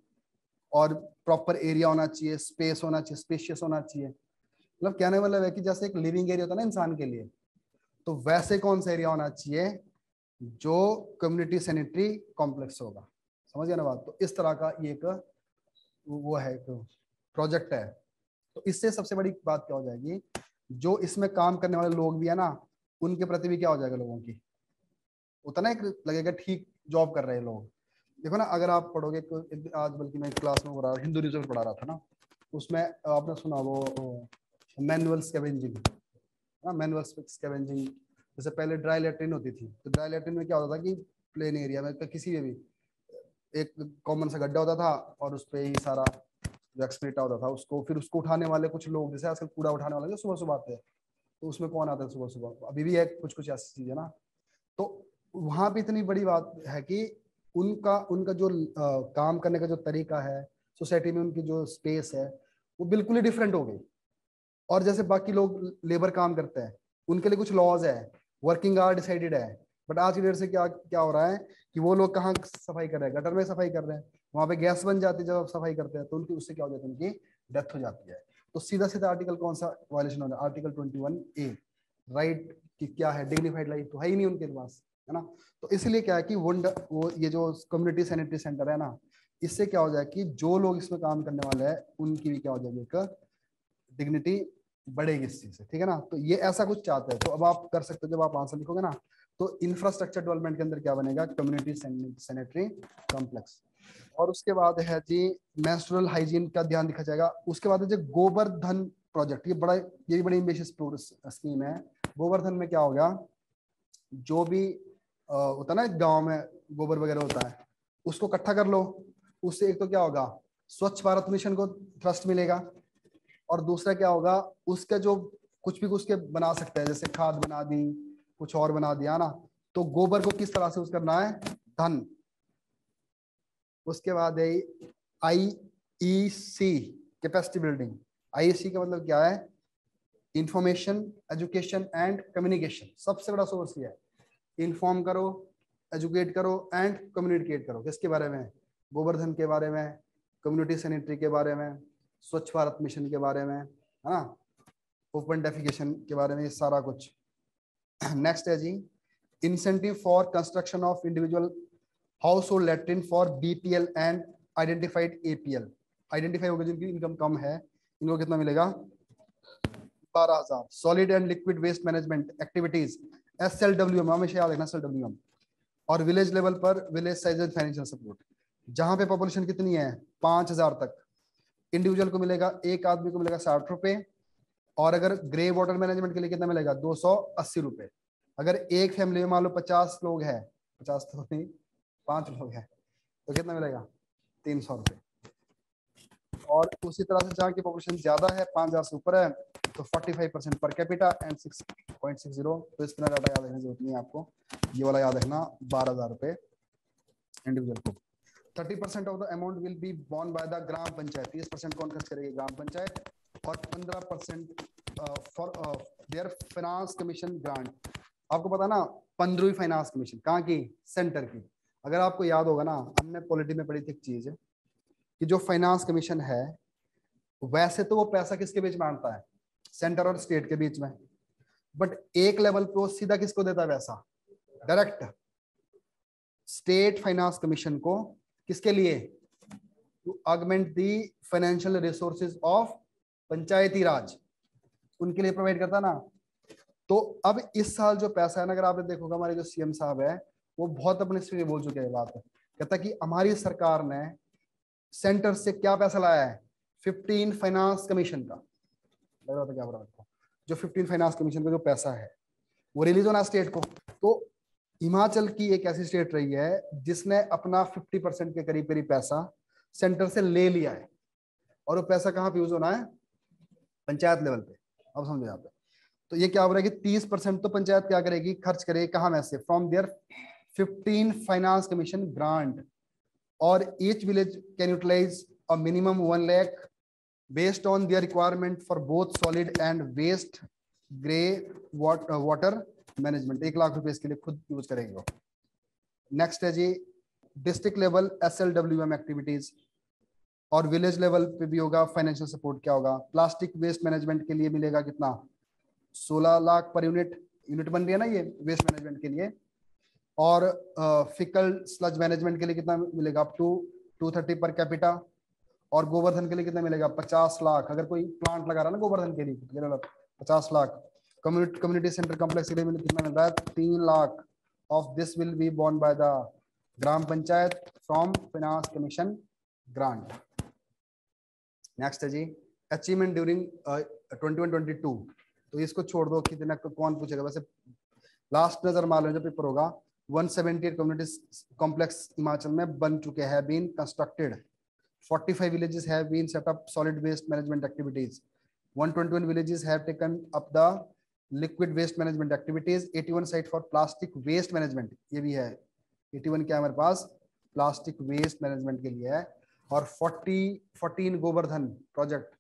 और प्रॉपर एरिया होना चाहिए, स्पेस होना चाहिए, स्पेशियस होना चाहिए। मतलब कहने का मतलब है कि जैसे एक लिविंग एरिया होता है ना इंसान के लिए, तो वैसे कौन सा एरिया होना चाहिए, जो कम्युनिटी सैनिटरी कॉम्प्लेक्स होगा, समझ गया ना बात। तो इस तरह का ये एक वो है, एक प्रोजेक्ट है। तो इससे सबसे बड़ी बात क्या हो जाएगी, जो इसमें काम करने वाले लोग भी है ना, उनके प्रति भी क्या हो जाएगा, लोगों की उतना एक लगेगा ठीक जॉब कर रहे हैं लोग। देखो ना, अगर आप पढ़ोगे तो आज, बल्कि मैं क्लास में पढ़ा, हिंदू न्यूज में पढ़ा रहा था ना, उसमें आपने सुना वो मैनुअल स्कैवेंजिंग ना, मैनुअल स्कैवेंजिंग। जैसे पहले ड्राई लेटरिन होती थी, तो ड्राई लेटरिन में क्या होता था कि प्लेन एरिया में किसी में भी एक कॉमन सा गड्ढा होता था, और उस पर ही सारा जो एक्सक्रीटा होता था, उसको फिर उसको उठाने वाले कुछ लोग, जैसे आजकल कूड़ा उठाने वाले जो सुबह सुबह आते हैं, तो उसमें कौन आता है सुबह सुबह, अभी भी है कुछ कुछ ऐसी चीज़ है ना। तो वहाँ पे इतनी बड़ी बात है कि उनका उनका जो आ, काम करने का जो तरीका है, सोसाइटी में उनकी जो स्पेस है, वो बिल्कुल ही डिफरेंट हो गई। और जैसे बाकी लोग लेबर काम करते हैं, उनके लिए कुछ लॉज है, वर्किंग आवर डिसाइडेड है, बट आज की डेट से क्या क्या हो रहा है कि वो लोग कहाँ सफाई कर रहे हैं, गटर में सफाई कर रहे हैं, वहाँ पे गैस बन जाती है जब आप सफाई करते हैं, तो उनकी उससे क्या हो जाती है, उनकी डेथ हो जाती है। तो सीधा सीधा आर्टिकल कौन सा वायलेशन हो रहा है, article twenty one A, right की क्या है, डिग्निफाइड लाइफ तो है ही नहीं उनके पास, है ना। तो इसलिए क्या है कि वो ये जो कम्युनिटी सैनिटरी सेंटर है ना, इससे क्या हो जाए कि जो लोग इसमें काम करने वाले हैं, उनकी भी क्या हो जाएगी, एक डिग्निटी बढ़ेगी इस चीज से, ठीक है ना। तो ये ऐसा कुछ चाहते हैं। तो अब आप कर सकते हो, जब आप आंसर लिखोगे ना, तो इंफ्रास्ट्रक्चर डेवलपमेंट के अंदर क्या बनेगा, कम्युनिटी सैनिटरी कॉम्प्लेक्स। और उसके बाद है जी मेंस्ट्रुअल हाइजीन का ध्यान रखा जाएगा। उसके बाद है जी गोबर धन प्रोजेक्ट, ये बड़ा ये भी बड़ी एम्बिशियस स्कीम है। गोबर धन में क्या होगा, जो भी होता है ना, एक गाँव में गोबर वगैरह होता है, उसको इकट्ठा कर लो। उससे एक तो क्या होगा, स्वच्छ भारत मिशन को ट्रस्ट मिलेगा, और दूसरा क्या होगा, उसके जो कुछ भी उसके बना सकते हैं, जैसे खाद बना दी, कुछ और बना दिया ना, तो गोबर को किस तरह से यूज करना है, धन। उसके बाद है आई ई सी कैपेसिटी बिल्डिंग। आई ई सी का मतलब क्या है, इंफॉर्मेशन एजुकेशन एंड कम्युनिकेशन। सबसे बड़ा सोर्स ये है, इन्फॉर्म करो, एजुकेट करो एंड कम्युनिकेट करो। किसके बारे में, गोबर धन के बारे में, कम्युनिटी सैनिटरी के बारे में, स्वच्छ भारत मिशन के बारे में, है ना, ओपन डेफिकेशन के बारे में, ये सारा कुछ। नेक्स्ट है जी incentive for construction of individual household latrine for BPL and identified APL. Identify होगा जिनकी इनकम कम है, इनको कितना मिलेगा, बारह हजार। Solid and liquid waste management activities, S L W M, हमेशा याद रखना एस एल डब्ल्यू एम। और विलेज लेवल पर विलेज साइज फाइनेंशियल सपोर्ट, जहाँ पे पॉपुलेशन कितनी है, पाँच हजार तक, इंडिविजुअल को मिलेगा, एक आदमी को मिलेगा साठ रुपए। और अगर ग्रे वाटर मैनेजमेंट के लिए कितना मिलेगा, दो सौ अस्सी रुपए। अगर एक फैमिली में मान लो पचास लोग हैं, पचास तो नहीं, पांच लोग हैं, तो कितना मिलेगा, तीन सौ रुपए। और उसी तरह से जहाँ की पॉपुलेशन ज्यादा है, पांच हजार से ऊपर है, तो forty five percent per capita and six point six zero. तो इस तरह डाटा याद रखने की जरूरत नहीं है आपको, ये वाला याद रखना, बारह हजार रुपए इंडिविजुअल को। Thirty percent of the amount will be borne by the gram panchayat, तीस परसेंट कौन खर्च करेगी, ग्राम पंचायत। और पंद्रह percent for their finance commission grant. आपको पता ना, पंद्रहवीं फाइनेंस कमीशन कहाँ की, सेंटर की। अगर आपको याद होगा ना, हमने पॉलिटी में पढ़ी थी एक चीज कि जो फाइनेंस कमीशन है, वैसे तो वो पैसा किसके बीच बांटता है, सेंटर और स्टेट के बीच में, बट एक लेवल पे सीधा किसको देता है पैसा, डायरेक्ट स्टेट फाइनेंस कमीशन को। किसके लिए, to augment the financial resources of panchayati raj, उनके लिए प्रोवाइड करता ना। तो अब इस साल जो पैसा है ना, अगर आपने देखोगे, हमारे जो सीएम साहब है वो बहुत अपने से बोल चुके हैं, बात है, कहता कि हमारी सरकार ने सेंटर से क्या पैसा लाया है, फिफ्टीन फाइनेंस कमीशन का, लग रहा था क्या बोला, जो फिफ्टीन फाइनेंस कमीशन का जो पैसा है वो रिलीज होना स्टेट को। तो हिमाचल की एक ऐसी स्टेट रही है जिसने अपना फिफ्टी परसेंट के करीब करीब पैसा सेंटर से ले लिया है, और वो पैसा कहाँ पे यूज होना है, पंचायत लेवल पे। अब समझो यहाँ पे तो ये क्या हो रहा है कि तीस परसेंट तो पंचायत क्या करेगी, खर्च करेगी, कहाँ में से, from their fifteen finance commission grant. और each village can utilise a minimum one lakh based on their requirement for both solid and waste grey water management. एक लाख रुपए इसके लिए खुद यूज करेंगे वो। नेक्स्ट है जी डिस्ट्रिक्ट लेवल एसएलडब्ल्यूएम एक्टिविटीज, और विलेज लेवल पे भी होगा फाइनेंशियल सपोर्ट। क्या होगा, प्लास्टिक वेस्ट मैनेजमेंट के लिए मिलेगा कितना, सोलह लाख पर यूनिट, यूनिट बन रही है ना ये वेस्ट मैनेजमेंट के लिए। और फिकल स्लज मैनेजमेंट के लिए कितना मिलेगा, up to two thirty per capita. और गोवर्धन के लिए कितना मिलेगा, पचास लाख, अगर कोई प्लांट लगा रहा है ना गोवर्धन के लिए, पचास lakh. Community community center complex के लिए कितना मिल रहा है, तीन lakh. Of this will be borne by the gram panchayat from finance commission grant. Next है जी achievement during twenty one twenty two. तो इसको छोड़ दो, कितना कौन पूछेगा, वैसे लास्ट नजर मार लो जो पेपर होगा। एक सौ अठहत्तर कम्युनिटी कॉम्प्लेक्स हिमाचल में बन चुके हैं, बीन कंस्ट्रक्टेड। पैंतालीस villages have been set up solid waste management activities. एक सौ इक्कीस villages have taken up the liquid waste management activities. इक्यासी site for plastic waste management, ये भी है, इक्यासी क्या हमारे पास प्लास्टिक वेस्ट मैनेजमेंट के लिए है। और चालीस गोबर धन प्रोजेक्ट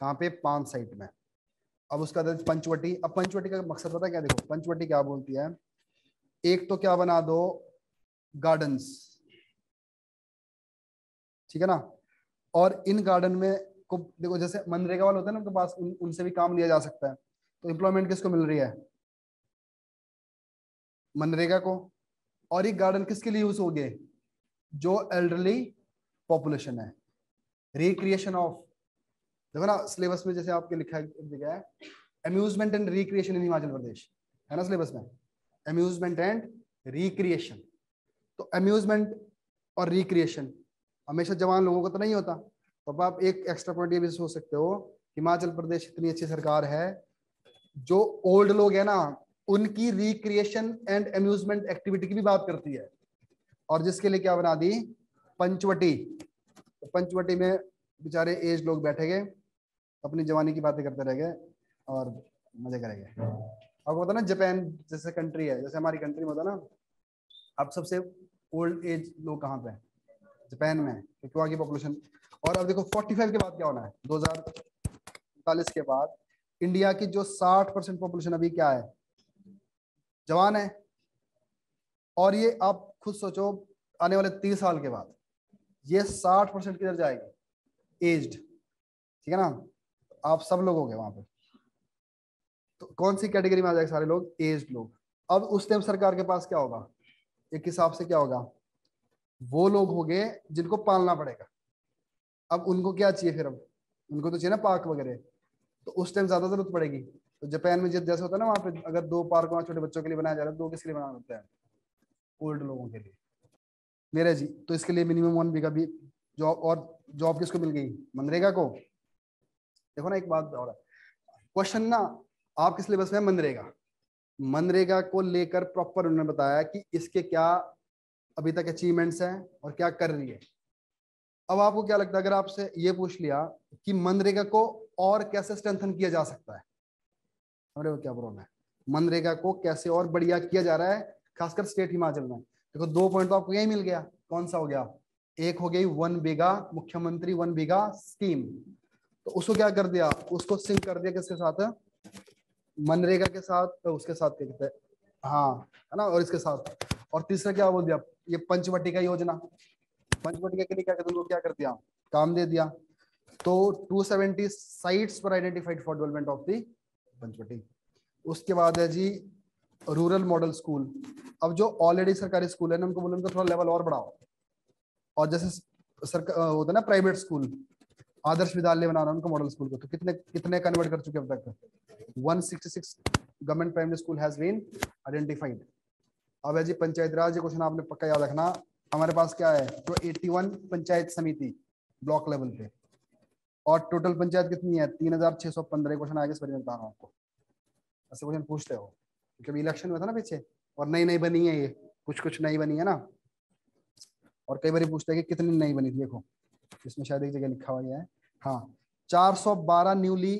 कहाँ पे, पांच साइट में। अब उसका पंचवटी, अब पंचवटी का मकसद पता है क्या, देखो पंचवटी क्या बोलती है, एक तो क्या बना दो, गार्डन्स, ठीक है ना, और इन गार्डन में को देखो, जैसे मनरेगा वाले होते हैं ना उनके पास, उन, उनसे भी काम लिया जा सकता है। तो एम्प्लॉयमेंट किसको मिल रही है, मनरेगा को। और ये गार्डन किसके लिए यूज हो गए, जो एल्डरली पॉपुलेशन है, रिक्रिएशन ऑफ, देखो ना सिलेबस में जैसे आपके लिखा है amusement and recreation in Himachal Pradesh, है ना सिलेबस में, एम्यूजमेंट एंड रिक्रिएशन। तो एम्यूजमेंट और रिक्रिएशन हमेशा जवान लोगों को तो नहीं होता, तो अब आप एक एक्स्ट्रा पॉइंट ये भी सोच सकते हो, हिमाचल प्रदेश इतनी अच्छी सरकार है, जो ओल्ड लोग है ना उनकी रिक्रिएशन एंड एम्यूजमेंट एक्टिविटी की भी बात करती है, और जिसके लिए क्या बना दी, पंचवटी। तो पंचवटी में बेचारे एज लोग बैठे गए, अपनी जवानी की बातें करते रह गए और मजे करेंगे। आपको पता ना जापान जैसे कंट्री है, जैसे हमारी कंट्री में होता ना, अब सबसे ओल्ड एज लोग कहाँ पे, जापान में, क्योंकि वहाँ की पॉपुलेशन। और अब देखो पैंतालीस के बाद क्या होना है, दो हजार उनतालीस के बाद इंडिया की जो साठ परसेंट पॉपुलेशन अभी क्या है, जवान है। और ये आप खुद सोचो आने वाले तीस साल के बाद ये साठ परसेंट किधर जाएगी, एज्ड, ठीक है ना। आप सब लोग हो गए वहां पे, तो कौन सी कैटेगरी में आ जाएंगे, सारे लोग एज्ड लोग। अब उस टाइम सरकार के पास क्या होगा, एक हिसाब से क्या होगा, वो लोग हो गए जिनको पालना पड़ेगा। अब उनको क्या चाहिए, फिर अब उनको तो चाहिए ना पार्क वगैरह, तो उस टाइम ज्यादा जरूरत पड़ेगी। तो जापान में जैसे होता है ना, वहाँ पे अगर दो पार्क वहाँ छोटे बच्चों के लिए बनाया जा रहा है, दो किसके लिए बनाना होता है, ओल्ड लोगों के लिए। मेरा जी, तो इसके लिए मिनिमम वन बीघा भी जॉब, और जॉब किसको मिल गई, मनरेगा को। देखो ना एक बात और क्वेश्चन ना आपके सिलेबस में मनरेगा, मनरेगा को लेकर प्रॉपर उन्होंने बताया कि इसके क्या अभी तक अचीवमेंट्स हैं और क्या कर रही है। अब आपको क्या लगता है अगर आपसे ये पूछ लिया कि मनरेगा को और कैसे स्ट्रेंथन किया जा सकता है, अरे वो क्या प्रॉब्लम है, मनरेगा को कैसे और बढ़िया किया जा रहा है, खासकर स्टेट हिमाचल में। देखो दो पॉइंट तो आपको यही मिल गया, कौन सा हो गया, एक हो गई वन बीघा, मुख्यमंत्री वन बीघा स्कीम। तो उसको क्या कर दिया, उसको सिंक कर दिया किसके साथ, मनरेगा के साथ, तो उसके साथ क्या कहते हैं, हाँ है ना, और इसके साथ। और तीसरा क्या बोल दिया, ये पंचवटिका योजना, पंचवटिका के लिए क्या कहते हैं, क्या कर दिया, काम दे दिया। तो टू सेवेंटी साइट्स पर identified for development of the Panchvati. उसके बाद है जी रूरल मॉडल स्कूल। अब जो ऑलरेडी सरकारी स्कूल है ना, उनको बोलो उनका थोड़ा लेवल और बढ़ाओ, और जैसे सरकार होता है ना प्राइवेट स्कूल, आदर्श विद्यालय बनाना उनको मॉडल स्कूल को। तो कितने कितने कन्वर्ट कर चुके अब तक, एक सौ छियासठ government primary school has been identified. अब है जी पंचायत राज, ये क्वेश्चन आपने पक्का याद रखना। हमारे पास क्या है, तो इक्यासी पंचायत समिति ब्लॉक लेवल पे, और टोटल पंचायत कितनी है, तीन हजार छह सौ पंद्रह। क्वेश्चन आगे सर बता रहा हूँ आपको, ऐसे क्वेश्चन पूछते हो क्योंकि इलेक्शन में था ना पीछे, और नई नई बनी है ये, कुछ कुछ नई बनी है ना, और कई बार पूछते हैं कि कितनी नई बनी थी। देखो इसमें शायद एक जगह लिखा हुआ है, हाँ चार सौ बारह न्यूली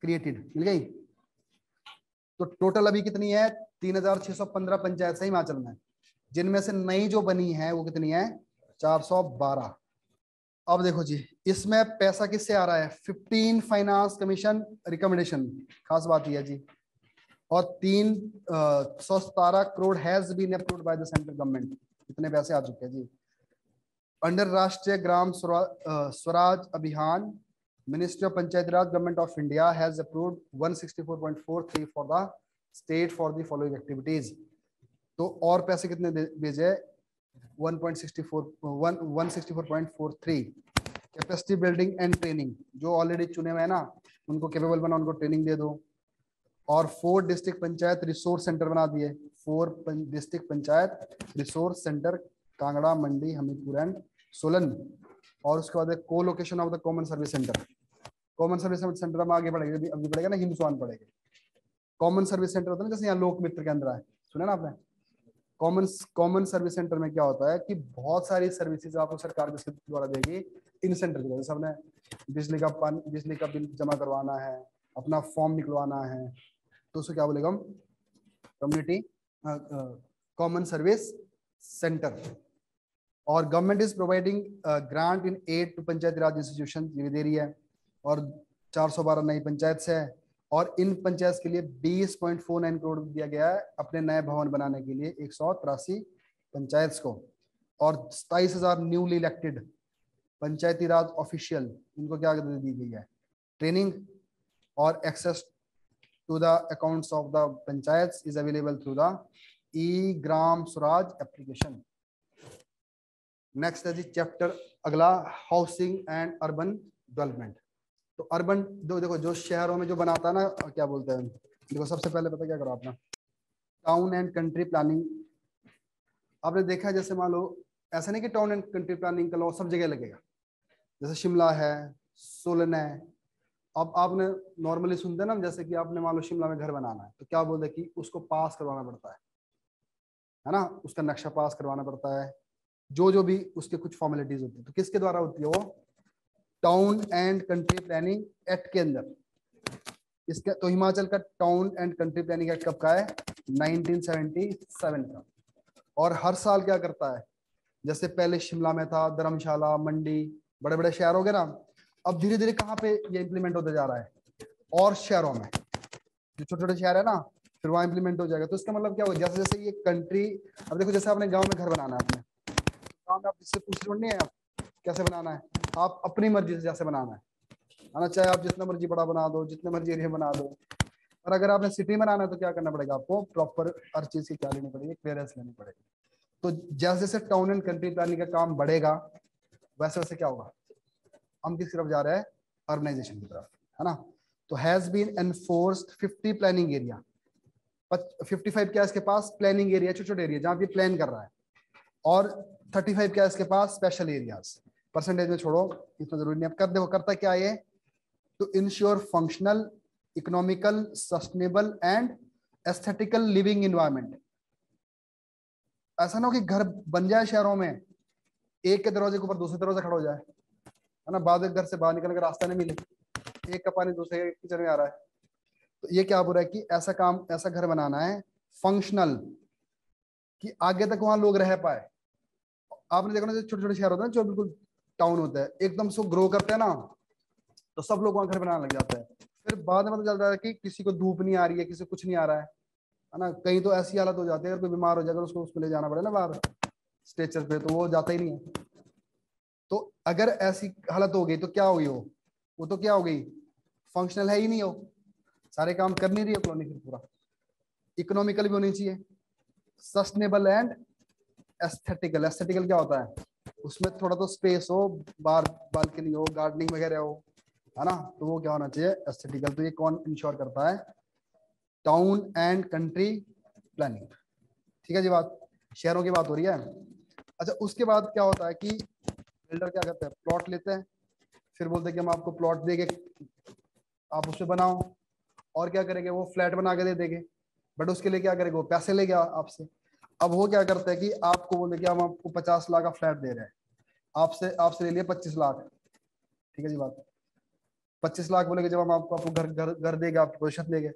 क्रिएटेड मिल गई। तो टोटल अभी कितनी है, तीन हजार छह सौ पंद्रह पंचायत है हिमाचल में, जिनमें से नई जो बनी है वो कितनी है, चार सौ बारह। अब देखो जी इसमें पैसा किससे आ रहा है, फिफ्टीन फाइनेंस कमीशन रिकमेंडेशन, खास बात यह है जी, और तीन सौ सतारह crore has been approved by the central government. इतने पैसे आ चुके हैं जी अंडर राष्ट्रीय ग्राम स्वरा, आ, Swaraj Abhiyan. Ministry of panchayati raj government of India has approved one sixty four point four three for the state for the following activities. तो और पैसे कितने भेजे, one sixty four point four three. Capacity building and training, जो already चुने हुए हैं ना उनको कैपेबल बना, उनको ट्रेनिंग दे दो। और four district panchayat resource center बना दिए, four district panchayat resource centre, Kangra, Mandi, Hamirpur and Solan. और उसके बाद को location of the common service centre, common service centre हम आगे बढ़ेगा, अभी बढ़ेगा ना हिमस्वान पड़ेगा। कॉमन सर्विस सेंटर होता है ना, जैसे यहाँ लोक मित्र के अंदर है, सुना ना आपने, कॉमन कॉमन सर्विस सेंटर में क्या होता है कि बहुत सारी सर्विसेज आपको सरकार के द्वारा देगी इन सेंटर के द्वारा। जैसे हमने बिजली का पानी बिजली का बिल जमा करवाना है, अपना फॉर्म निकलवाना है, तो उसको क्या बोलेगा हम, कम्युनिटी कॉमन सर्विस सेंटर। और government is providing grant in aid to panchayati raj institution, ये भी दे रही है। और चार सौ बारह नई पंचायत है, और इन पंचायत के लिए बीस पॉइंट फोर नाइन करोड़ दिया गया है अपने नए भवन बनाने के लिए एक सौ तिरासी पंचायत को। और सताईस हजार newly elected panchayati raj official, इनको क्या दे दी गई है, ट्रेनिंग। और access to the accounts of the panchayat is available through the E gram swaraj application. Next है जी चैप्टर अगला, हाउसिंग एंड अर्बन डेवलपमेंट। तो अर्बन जो देखो जो शहरों में जो बनाता है ना, क्या बोलते हैं, देखो सबसे पहले पता क्या करो आपने, टाउन एंड कंट्री प्लानिंग। आपने देखा जैसे मान लो, ऐसा नहीं कि टाउन एंड कंट्री प्लानिंग का लॉ सब जगह लगेगा, जैसे शिमला है, सोलन है, अब आपने नॉर्मली सुनते ना, जैसे कि आपने मान लो शिमला में घर बनाना है तो क्या बोलते हैं कि उसको पास करवाना पड़ता है, है ना, उसका नक्शा पास करवाना पड़ता है, जो जो भी उसके कुछ फॉर्मेलिटीज होती है। तो किसके द्वारा होती है वो? Town and country planning act के अंदर इसका। तो हिमाचल का town and country planning act कब का है? नाइनटीन सेवेंटी सेवन का। और हर साल क्या करता है, जैसे पहले शिमला में था, धर्मशाला, मंडी, बड़े बड़े शहर हो गए ना, अब धीरे धीरे कहाँ पे ये इंप्लीमेंट होता जा रहा है और शहरों में, जो छोटे छोटे शहर है ना, फिर वहां इंप्लीमेंट हो जाएगा। तो इसका मतलब क्या होगा, जैसे जैसे ये कंट्री, अब देखो जैसे आपने गांव में घर बनाना है, आपने गांव में आप इससे पूछ नहीं है आप कैसे बनाना है, आप अपनी मर्जी से जैसे बनाना है, है ना, चाहे आप जितना मर्जी बड़ा बना दो, जितना मर्जी एरिया बना दो। और अगर आपने सिटी में बनाना है तो क्या करना पड़ेगा, आपको प्रॉपर हर चीज की क्या लेनी पड़ेगी, क्लियरेंस लेनी पड़ेगी। तो जैसे जैसे टाउन एंड कंट्री प्लानिंग का काम बढ़ेगा वैसे वैसे क्या होगा, हम किस तरफ जा रहे हैं, अर्बनाइजेशन की तरफ, है ना। तो has been enforced fifty planning area, पचपन क्या इसके पास प्लानिंग एरिया, छोटे छोटे एरिया जहां पे प्लान कर रहा है, और पैंतीस क्या इसके पास स्पेशल एरियाज, परसेंटेज में छोड़ो, इसमें जरूरी नहीं। अब कर देखो करता क्या है, to ensure functional, economical, sustainable and aesthetical living environment. ऐसा ना हो कि घर बन जाए शहरों में, एक के दरवाजे के ऊपर दूसरे दरवाजा खड़ा हो जाए, है ना, बाद में घर से बाहर निकलने का रास्ता नहीं मिले, एक का पानी दूसरे किचन में आ रहा है। तो ये क्या हो रहा है कि ऐसा काम, ऐसा घर बनाना है फंक्शनल, कि आगे तक वहां लोग रह पाए। आपने देखा ना जो छोटे छोटे शहर होते हैं, जो बिल्कुल टाउन होता है, एकदम से ग्रो करते हैं ना, तो सब लोग वहां घर बनाने लग जाते हैं, फिर बाद में पता चलता है कि किसी को धूप नहीं आ रही है, किसी को कुछ नहीं आ रहा है, है ना। कहीं तो ऐसी हालत हो जाती है, अगर कोई बीमार हो जाए अगर उसको उसको ले जाना पड़े ना बाहर स्ट्रेचर पे, तो वो जाता ही नहीं है। तो अगर ऐसी हालत हो गई तो क्या हुई हो, वो तो क्या हो गई, फंक्शनल है ही नहीं हो, सारे काम कर नहीं रही है कॉलोनी फिर पूरा। इकोनॉमिकल भी होनी चाहिए, सस्टेनेबल एंड एस्थेटिकल। एस्थेटिकल क्या होता है, उसमें थोड़ा तो स्पेस हो, बाहर बालकनी हो, गार्डनिंग वगैरह हो, है ना, तो वो क्या होना चाहिए, एस्थेटिकल। तो ये कौन इंश्योर करता है, टाउन एंड कंट्री प्लानिंग। ठीक है जी, बात शहरों की बात हो रही है। अच्छा, उसके बाद क्या होता है कि बिल्डर क्या करते हैं, प्लॉट लेते हैं, फिर बोलते हैं कि हम आपको प्लॉट देंगे, आप उसमें बनाओ, और क्या करेंगे वो फ्लैट बना के दे देंगे, बट उसके लिए क्या करेंगे वो पैसे लेंगे आपसे। अब वो क्या करते हैं कि आपको बोलते कि हम आपको पचास लाख का फ्लैट दे रहे हैं, आपसे आपसे ले लिए पच्चीस लाख। ठीक है जी बात, पच्चीस लाख बोलेंगे, जब हम आपको आपको घर घर घर देंगे, आपकी पोजीशन देंगे,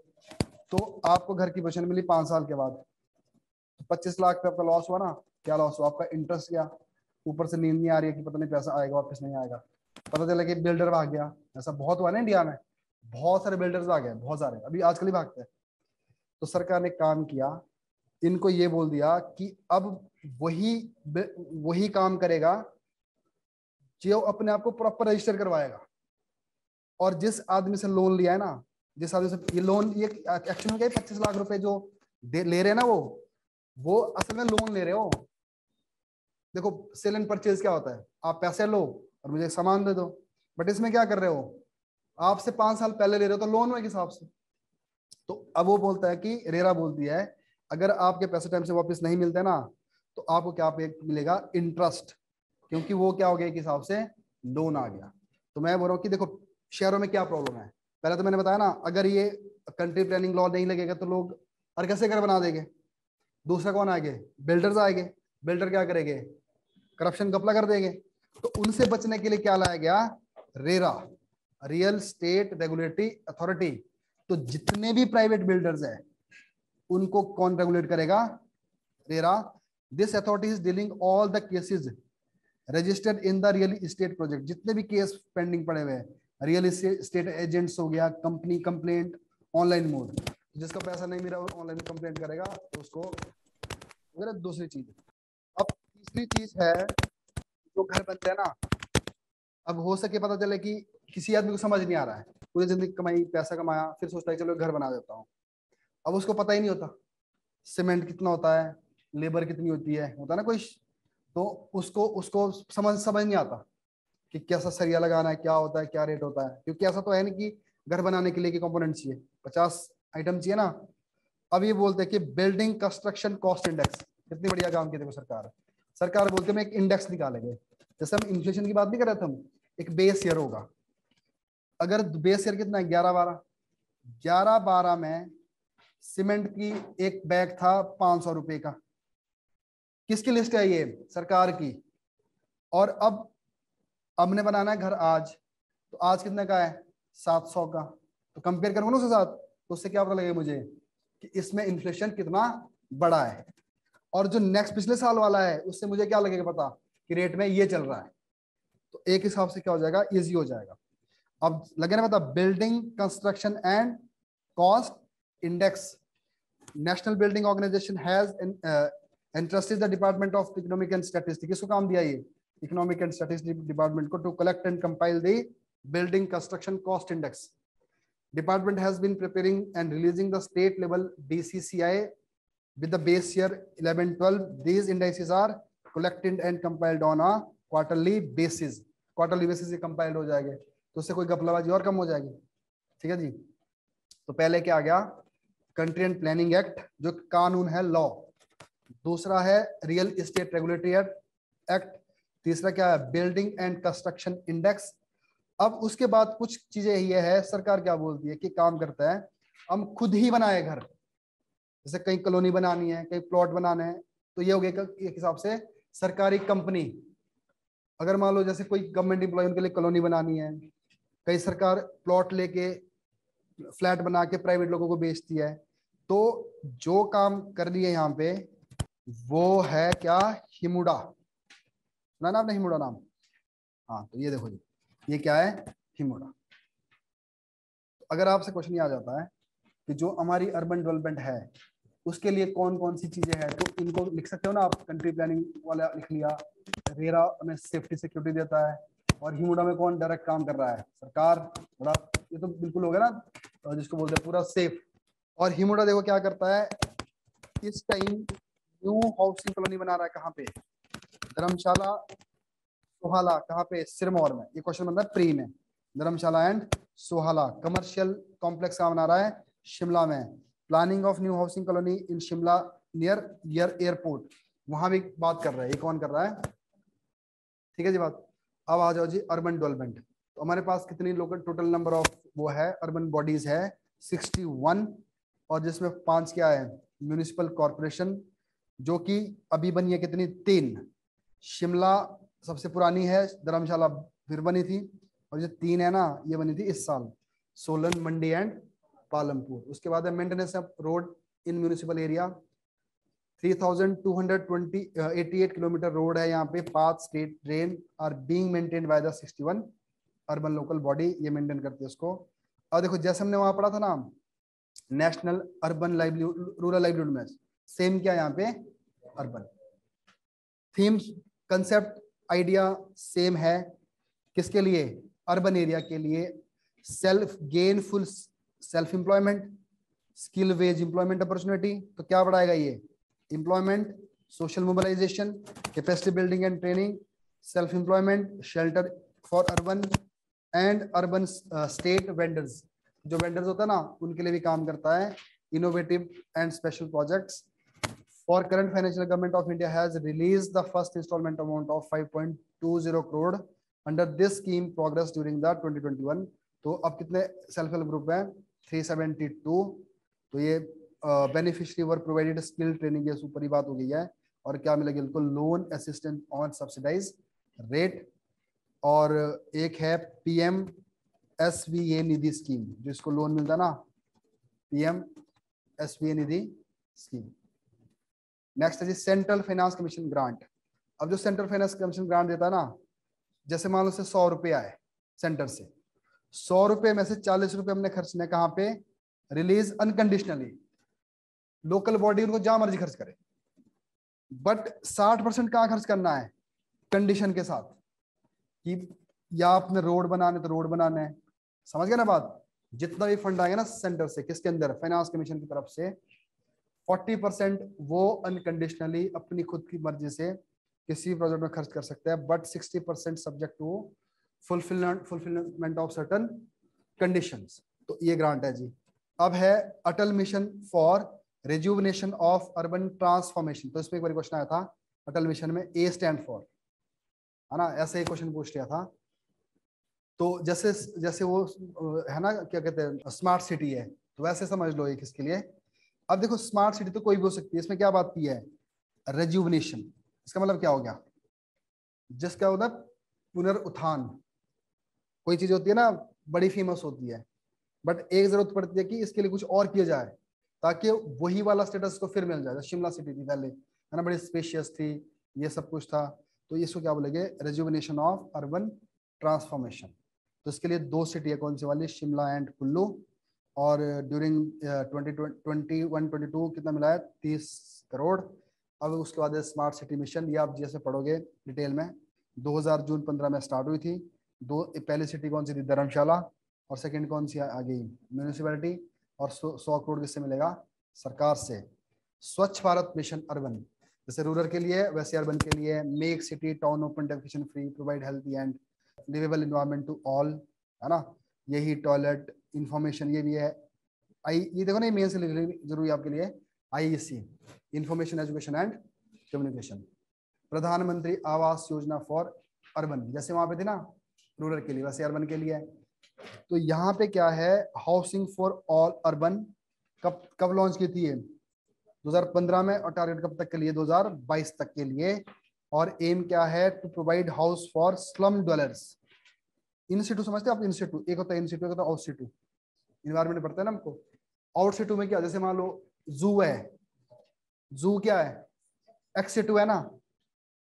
तो आपको घर की पोजीशन मिली पाँच साल के बाद, पच्चीस लाख पे आपका लॉस हुआ ना, क्या लॉस हुआ, आपका इंटरेस्ट गया, ऊपर से नींद नहीं आ रही है कि पता नहीं पैसा आएगा वापस नहीं आएगा, पता चला कि बिल्डर भाग गया। ऐसा बहुत हुआ ना इंडिया में, बहुत सारे बिल्डर्स आ गए, बहुत सारे अभी आजकल ही भागते हैं। तो सरकार ने काम किया, इनको ये बोल दिया कि अब वही वही काम करेगा जो अपने आप को प्रॉपर रजिस्टर करवाएगा, और जिस आदमी से लोन लिया है ना, जिस आदमी से ये लोन, ये एक्चुअल में क्या है, पच्चीस लाख रुपए जो ले रहे हैं ना, वो वो असल में लोन ले रहे हो। देखो सेल एंड परचेज क्या होता है, आप पैसे लो और मुझे सामान दे दो, बट इसमें क्या कर रहे हो, आपसे पांच साल पहले ले रहे हो, तो लोन में के हिसाब से। तो अब वो बोलता है कि रेरा बोलती है, अगर आपके पैसे टाइम से वापस नहीं मिलते ना, तो आपको क्या मिलेगा, इंटरेस्ट, क्योंकि वो क्या हो गया, एक हिसाब से लोन आ गया। तो मैं बोल रहा हूँ कि देखो शहरों में क्या प्रॉब्लम है, पहले तो मैंने बताया ना, अगर ये कंट्री प्लानिंग लॉ नहीं लगेगा तो लोग और कैसे घर बना देंगे। दूसरा कौन आएगा, बिल्डर्स आएंगे, बिल्डर क्या करेंगे, करप्शन घपला कर देंगे। तो उनसे बचने के लिए क्या लाया गया, RERA, real estate regulatory authority. तो जितने भी प्राइवेट बिल्डर्स हैं उनको कौन रेगुलेट करेगा, RERA. This authority is dealing all the cases registered in the real estate project. जितने भी केस पेंडिंग पड़े हुए हैं, रियल स्टेट एजेंट्स हो गया, कंपनी कंप्लेंट, ऑनलाइन मोड, जिसका पैसा नहीं मिला ऑनलाइन कंप्लेंट करेगा तो उसको वगैरह, दूसरी चीज। अब तीसरी चीज है जो घर बनते हैं ना, अब हो सके पता चले कि किसी आदमी को समझ नहीं आ रहा है, पूरी जिंदगी कमाई, पैसा कमाया, फिर सोचता है चलो घर बना देता हूँ, अब उसको पता ही नहीं होता सीमेंट कितना होता है, लेबर कितनी होती है, होता है ना कोई, तो उसको उसको समझ समझ नहीं आता कि कैसा सरिया लगाना है, क्या होता है, क्या रेट होता है, क्योंकि ऐसा तो है नहीं कि घर बनाने के लिए कंपोनेंट चाहिए, पचास आइटम चाहिए ना। अब ये बोलते हैं कि बिल्डिंग कंस्ट्रक्शन कॉस्ट इंडेक्स, कितनी बढ़िया काम किया देखो सरकार, सरकार बोलते मैं एक इंडेक्स निकालेंगे, जैसे हम इन्फ्लेशन की बात नहीं कर रहे थे, हम एक बेस ईयर होगा। अगर बेस ईयर कितना है ग्यारह बारह ग्यारह बारह में सीमेंट की एक बैग था पांच सौ रुपए का। किसकी लिस्ट है ये? सरकार की। और अब हमने बनाना है घर आज, तो आज कितने का है? सात सौ का। तो कंपेयर करूंगा ना उसके साथ, तो उससे क्या पता लगेगा मुझे कि इसमें इन्फ्लेशन कितना बड़ा है। और जो नेक्स्ट पिछले साल वाला है उससे मुझे क्या लगेगा पता कि रेट में ये चल रहा है। तो एक हिसाब से क्या हो जाएगा, इजी हो जाएगा। अब लगे ना पता building construction and cost index. National building organisation has entrusted the Department of Economic and Statistics, इसको काम दिया ये Economic and Statistics Department को, to collect and compile the Building Construction Cost Index. Department has been preparing and releasing the state level D C C I with the base year eleven twelve. These indices are collected and compiled on a quarterly basis. Quarterly basis से compiled हो जाएंगे, तो उससे कोई गपलाबाजी और कम हो जाएगी। ठीक है जी। तो पहले क्या आ गया? Country and Planning Act जो कानून है, law। दूसरा है रियल इस्टेट रेगुलेटरी एक्ट। तीसरा क्या है? Building and construction index. अब उसके बाद कुछ चीजें ये है, सरकार क्या बोलती है कि काम करता है हम खुद ही बनाए घर, जैसे कहीं कॉलोनी बनानी है, कहीं प्लॉट बनाना है, तो ये हो गया एक हिसाब से सरकारी कंपनी। अगर मान लो जैसे कोई गवर्नमेंट एम्प्लॉय उनके लिए कॉलोनी बनानी है, कई सरकार प्लॉट लेके फ्लैट बना के प्राइवेट लोगों को बेचती है। तो जो काम कर रही है यहाँ पे वो है क्या? हिमुडा। सुना ना आपने हिमुडा नाम? हाँ, तो ये देखो जी, ये क्या है? हिमुडा। तो अगर आपसे क्वेश्चन ये आ जाता है कि जो हमारी अर्बन डेवलपमेंट है उसके लिए कौन कौन सी चीजें हैं, तो इनको लिख सकते हो ना आप। कंट्री प्लानिंग वाला लिख लिया, रेरा में सेफ्टी सिक्योरिटी देता है, और हिमुडा में कौन डायरेक्ट काम कर रहा है? सरकार। थोड़ा ये तो बिल्कुल हो गया ना, जिसको बोलते हैं पूरा सेफ। और हिमुडा देखो क्या करता है, इस टाइम न्यू हाउसिंग कॉलोनी बना रहा है। कहाँ पे? धर्मशाला, सोहाला। कहाँ पे? सिरमौर में। ये क्वेश्चन बन रहा है प्री में, Dharamshala and Sohala. Commercial complex कहाँ बना रहा है? शिमला में। Planning of new housing colony in Shimla near near airport, वहां भी बात कर रहा है। ये कौन कर रहा है? ठीक है जी बात। अब आ जाओ जी अर्बन डेवलपमेंट। तो हमारे पास कितनी लोकल टोटल नंबर ऑफ वो है अर्बन बॉडीज है सिक्सटी वन, और जिसमें पांच क्या है? म्यूनिसिपल कॉरपोरेशन, जो कि अभी बनी है कितनी? तीन। शिमला सबसे पुरानी है, धर्मशाला फिर बनी थी, और जो तीन है ना ये बनी थी इस साल, सोलन, मंडी एंड पालमपुर। उसके बाद है maintenance of road in municipal area. Three thousand two hundred twenty eighty eight kilometre road है यहाँ पे। पांच state drain are being maintained by the sixty one urban local body, ये मेंटेन करते हैं उसको। और देखो जैसे हमने वहां पढ़ा था ना national urban livelihood rural livelihood mission, same क्या यहाँ पे? Urban. Themes concept idea same है, किसके लिए? अर्बन एरिया के लिए। Self gainful self employment, skill wage employment opportunity, तो क्या बढ़ाएगा ये? Employment, social mobilisation, capacity building and training, self employment, shelter for urban and urban state vendors, जो वेंडर्स होता है ना उनके लिए भी काम करता है। Innovative and special projects. For current financial government of India has released the first installment amount of five point two zero crore under this scheme progress during the twenty twenty-one. तो अब कितने self help group हैं? three seventy-two। तो ये beneficiary were provided skill training के ऊपर ही बात हो गई है, और क्या मिलेगा इनको? Loan assistance on subsidise rate. और एक है P M S V A Nidhi scheme, जिसको लोन मिलता ना, P M S V A Nidhi scheme. Next है जी सेंट्रल फाइनेंस कमीशन ग्रांट। अब जो सेंट्रल फाइनेंस कमीशन ग्रांट देता है ना, जैसे मान लो से सौ रुपये आए सेंटर से, सौ रुपये में से चालीस रुपये हमने खर्चने कहाँ पे? Release unconditionally. लोकल बॉडी उनको जहाँ मर्जी खर्च करे, बट साठ परसेंट कहाँ खर्च करना है? कंडीशन के साथ कि या आपने रोड बनाने तो रोड बनाना है। समझ गए ना बात? जितना भी फंड आएगा ना सेंटर से, किसके अंदर? फाइनेंस कमीशन की तरफ से, चालीस परसेंट वो अनकंडीशनली अपनी खुद की मर्जी से किसी प्रोजेक्ट में खर्च कर सकते हैं, बट साठ percent subject to fulfilment fulfilment of certain conditions. तो ये ग्रांट है जी। अब है Atal mission for rejuvenation of urban transformation. तो इसमें एक बार क्वेश्चन आया था अटल मिशन में, ए स्टैंड फॉर, है ना, ऐसे ही क्वेश्चन पूछ लिया था। तो जैसे जैसे वो है ना, क्या कहते हैं, स्मार्ट सिटी है, तो वैसे समझ लो ये किसके लिए। अब देखो स्मार्ट सिटी तो कोई भी हो सकती है, इसमें क्या बात की है, रेज्यूवनेशन। इसका मतलब क्या हो गया, जिसका होता है पुनरुत्थान। कोई चीज होती है ना बड़ी फेमस होती है, बट एक जरूरत पड़ती है कि इसके लिए कुछ और किया जाए ताकि वही वाला स्टेटस को फिर मिल जाए। शिमला सिटी थी पहले, है ना, बड़ी स्पेशियस थी, ये सब कुछ था, तो इसको क्या बोलेंगे, रेज्यूवनेशन ऑफ अर्बन ट्रांसफॉर्मेशन। तो इसके लिए दो सिटी है, कौन सी वाली, शिमला एंड कुल्लू। और during twenty one twenty two कितना मिला है, तीस करोड़। अब उसके बाद स्मार्ट सिटी मिशन, ये आप जैसे पढ़ोगे डिटेल में। दो हज़ार जून पंद्रह में स्टार्ट हुई थी। दो पहली सिटी कौन सी थी, धर्मशाला, और सेकंड कौन सी आ गई, म्यूनिसिपैलिटी। और सौ करोड़ किससे मिलेगा, सरकार से। स्वच्छ भारत मिशन अर्बन, जैसे रूरल के लिए वैसे अर्बन के लिए, make city town open defecation free, provide healthy and liveable environment to all, है ना, यही टॉयलेट, इंफॉर्मेशन, ये भी है। आई ये देखो ना, मेन से जरूरी आपके लिए I E C, information education and communication. Pradhan Mantri Awas योजना फॉर अर्बन, जैसे वहां पे थी ना रूरल के लिए वैसे अर्बन के लिए, तो यहाँ पे क्या है, हाउसिंग फॉर ऑल अर्बन। कब कब लॉन्च की थी ये, दो हज़ार पंद्रह में, और टारगेट कब तक के लिए, दो हज़ार बाईस तक के लिए। और एम क्या है, to provide house for slum dwellers. In situ समझते हैं आप, इन सीटू एक होता है, इन सीटू एक होता है आउट सीटू, इन्वायरमेंट पड़ता है ना हमको। आउट सीटू में क्या, जैसे मान लो जू है, जू क्या है, एक्स सीटू है ना,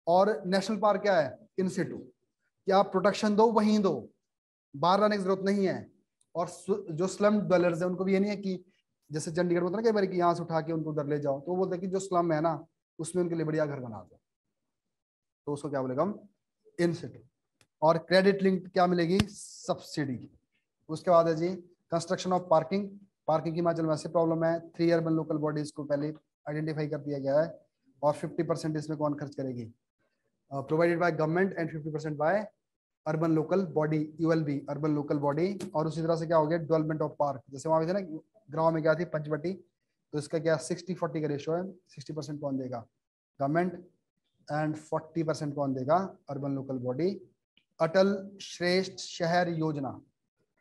और नेशनल पार्क क्या है, इन सीटू, कि आप प्रोटेक्शन दो वहीं दो, बाहर लाने की जरूरत नहीं है। और जो स्लम डॉलर्स है उनको भी ये नहीं है कि जैसे चंडीगढ़ बोलते हैं ना कई बार कि यहाँ से उठा के उनको उधर ले जाओ, तो वो बोलते हैं कि जो स्लम है ना उसमें उनके लिए बढ़िया घर बना दो, तो उसको क्या बोलेगा हम, इन सीटू। और क्रेडिट लिंक क्या मिलेगी, सब्सिडी। उसके बाद है जी कंस्ट्रक्शन ऑफ पार्किंग। पार्किंग की हिमाचल में ऐसे प्रॉब्लम है, थ्री अर्बन लोकल बॉडीज को पहले आइडेंटिफाई कर दिया गया है, और फिफ्टी परसेंट इसमें कौन खर्च करेगी, provided by government and fifty percent by urban local body, U L B, urban local body. और उसी तरह से क्या हो गया, डेवलपमेंट ऑफ पार्क, जैसे वहाँ पे थे ना ग्राम में क्या थी, पंचवटी, तो इसका क्या सिक्सटी फोर्टी का रेशो है, सिक्सटी परसेंट कौन देगा गवर्नमेंट एंड फोर्टी परसेंट कौन देगा अर्बन लोकल बॉडी। अटल श्रेष्ठ शहर योजना,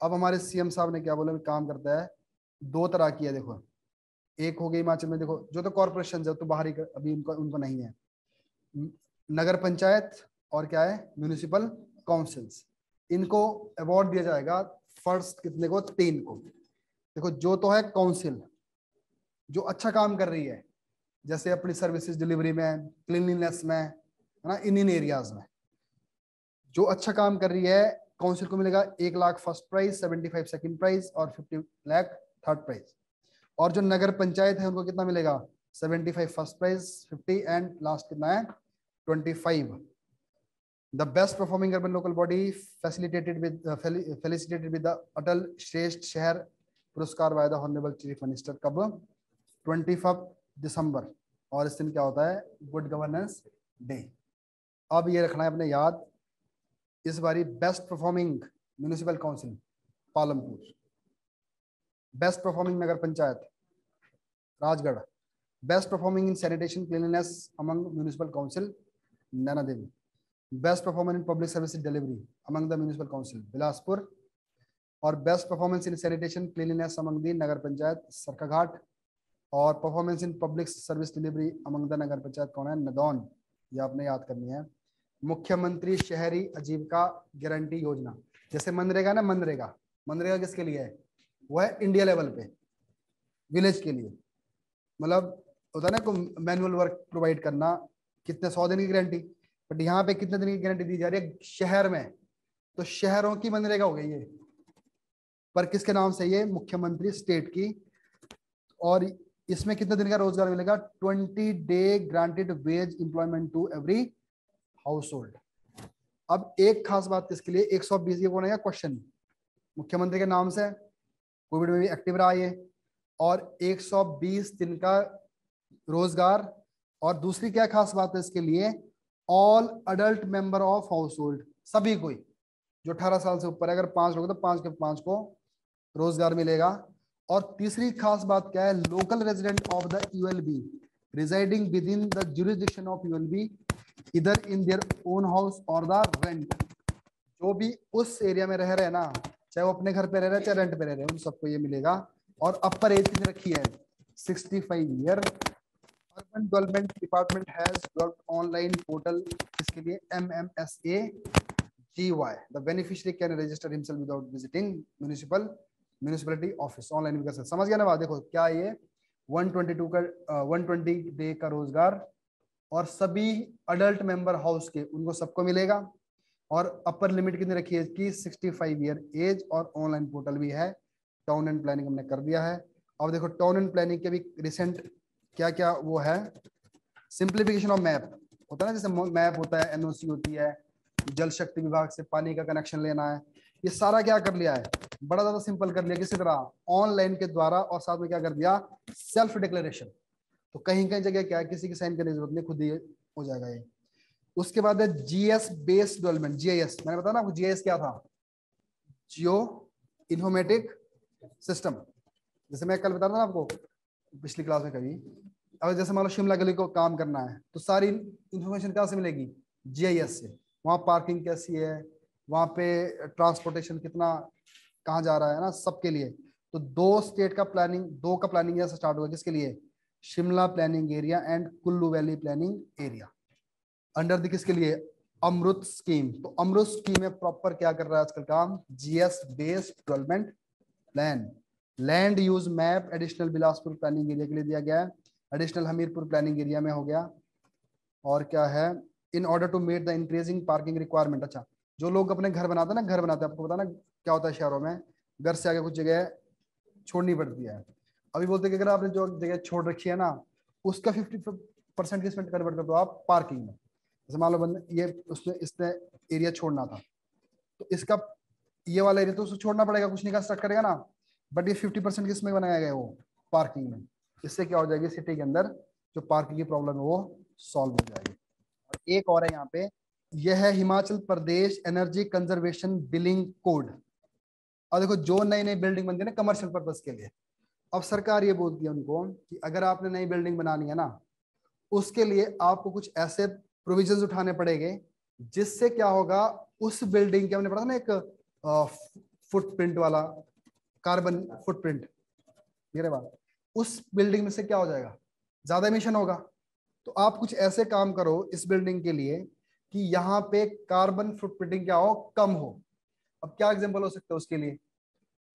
अब हमारे सीएम साहब ने क्या बोला, काम करता है दो तरह की है, देखो एक हो गई हिमाचल में, देखो जो तो कॉरपोरेशन है तो बाहरी अभी उनको उनको नहीं है, नगर पंचायत और क्या है म्यूनिसिपल काउंसिल्स, इनको अवार्ड दिया जाएगा फर्स्ट कितने को, तीन को। देखो जो तो है काउंसिल जो अच्छा काम कर रही है, जैसे अपनी सर्विसेज डिलीवरी में, क्लिनलीनेस में, है ना, इन इन एरियाज में जो अच्छा काम कर रही है, काउंसिल को मिलेगा एक lakh first prize, seventy five second prize और फिफ्टी लाख थर्ड प्राइज। और जो नगर पंचायत है उनको कितना मिलेगा, seventy five first prize, fifty and last कितना है, twenty five. The best performing urban local body facilitated with felicitated with the Atal Shreshtha Shahar Puraskar by the honourable chief minister, कब, ट्वेंटी फिफ्थ दिसंबर, और इस दिन क्या होता है गुड गवर्नेंस डे। अब ये रखना है अपने याद, इस बारी best performing municipal council Palampur, best performing nagar panchayat Rajgarh, best performing in sanitation cleanliness among municipal council Naina Devi, best performance in public service delivery among the municipal council Bilaspur, और best performance in sanitation cleanliness among the nagar panchayat Sarkaghat, और performance in public service delivery among the nagar panchayat कौन है, नदौन, ये आपने याद करनी है। मुख्यमंत्री शहरी अजीम का गारंटी योजना, जैसे मनरेगा ना, मनरेगा मनरेगा किसके लिए है, वो है इंडिया लेवल पे विलेज के लिए, मतलब होता है ना को मैनुअल वर्क प्रोवाइड करना, कितने सौ दिन की गारंटी, बट यहाँ पे कितने दिन की गारंटी दी जा रही है शहर में, तो शहरों की मनरेगा हो गई ये, पर किसके नाम से, ये मुख्यमंत्री स्टेट की। और इसमें कितने दिन का रोजगार मिलेगा, twenty day granted wage employment to every household. अब एक खास बात इसके लिए एक सौ बीस कौन है, क्वेश्चन मुख्यमंत्री के नाम से, कोविड में भी एक्टिव रहा ये, और एक सौ बीस दिन का रोजगार। और दूसरी क्या खास बात है इसके लिए, all adult member of household, सभी कोई जो अठारह साल से ऊपर है, अगर पांच लोग तो पांच के पांच को रोजगार मिलेगा। और तीसरी खास बात क्या है, local resident of the U L B residing within the jurisdiction of U L B, इधर इन देयर ओन हाउस और द रेंट, जो भी उस एरिया में रह रहे हैं ना, चाहे वो अपने घर पे रह रहे हैं चाहे रेंट पे रह रहे हैं, उन सबको ये मिलेगा। और अपर एज कितनी रखी है, sixty five year. Urban development department has developed online portal इसके लिए M M S A G Y. The beneficiary can register himself without visiting municipal municipality office, online भी कर सकते। समझ गया ना बात? देखो क्या ये एक सौ बाईस का एक सौ बीस डे का रोजगार और सभी अडल्ट मेंबर हाउस के उनको सबको मिलेगा। और अपर लिमिट कितनी रखी है कि सिक्सटी फाइव ईयर एज। और ऑनलाइन पोर्टल भी है। टाउन एंड प्लानिंग हमने कर दिया है। अब देखो टाउन एंड प्लानिंग के भी रिसेंट क्या क्या वो है, सिंप्लीफिकेशन ऑफ मैप होता है ना, जैसे मैप होता है, एनओसी होती है, जल शक्ति विभाग से पानी का कनेक्शन लेना है, ये सारा क्या कर लिया है, बड़ा ज्यादा सिंपल कर लिया किसी तरह ऑनलाइन के द्वारा। और साथ में क्या कर दिया, सेल्फ डिक्लेरेशन। तो कहीं कहीं जगह क्या है, किसी की साइन करने की जरूरत नहीं, खुद ही हो जाएगा ये। उसके बाद है जीएस बेस्ड डेवलपमेंट, जीआईएस। मैंने बताया ना आपको जीआईएस क्या था, जियो इन्फॉर्मेटिक सिस्टम। जैसे मैं कल बता रहा था आपको पिछली क्लास में कभी, अब जैसे मान लो शिमला गली को काम करना है तो सारी इन्फॉर्मेशन कहाँ से मिलेगी, जीआईएस से। वहाँ पार्किंग कैसी है, वहाँ पे ट्रांसपोर्टेशन कितना कहाँ जा रहा है ना, सबके लिए। तो दो स्टेट का प्लानिंग, दो का प्लानिंग यहाँ से स्टार्ट होगा, किसके लिए, Shimla planning area and Kullu valley planning area, under the किसके लिए, अमृत स्कीम। तो अमृत स्कीम में प्रॉपर क्या कर रहा है आजकल काम, GS based development plan. Land use map additional Bilaspur planning area के लिए दिया गया है, एडिशनल हमीरपुर प्लानिंग एरिया में हो गया। और क्या है, in order to meet the increasing parking requirement. अच्छा, जो लोग अपने घर बनाते हैं ना, घर बनाते हैं, आपको पता ना क्या होता है शहरों में, घर से आगे कुछ जगह छोड़नी पड़ती है। अभी बोलते हैं कि अगर आपने जो जगह छोड़ रखी है ना, उसका फिफ्टी परसेंट किसमेंट कन्वर्ट कर दो आप पार्किंग में। जैसे मान लो बंदे ये उसने इसने एरिया छोड़ना था, तो इसका ये वाला एरिया तो उसको छोड़ना पड़ेगा, कुछ नहीं कर सकता करेगा ना, बट ये फिफ्टी परसेंट किसमें बनाया गया है, वो पार्किंग में। इससे क्या हो जाएगी, सिटी के अंदर जो पार्किंग की प्रॉब्लम है वो सॉल्व हो जाएगी। और एक और है यहाँ पे, यह है Himachal Pradesh energy conservation building code. और देखो जो नई नई बिल्डिंग बनती है ना कमर्शियल पर्पज के लिए, अब सरकार ये बोलती है उनको कि अगर आपने नई बिल्डिंग बनानी है ना, उसके लिए आपको कुछ ऐसे प्रोविजंस उठाने पड़ेंगे जिससे क्या होगा, उस बिल्डिंग के, हमने पढ़ा था ना एक फुटप्रिंट वाला, कार्बन फुटप्रिंट, मेरे बात, उस बिल्डिंग में से क्या हो जाएगा, ज्यादा इमिशन होगा। तो आप कुछ ऐसे काम करो इस बिल्डिंग के लिए कि यहाँ पे कार्बन फुटप्रिंटिंग क्या हो, कम हो। अब क्या एग्जाम्पल हो सकता है उसके लिए,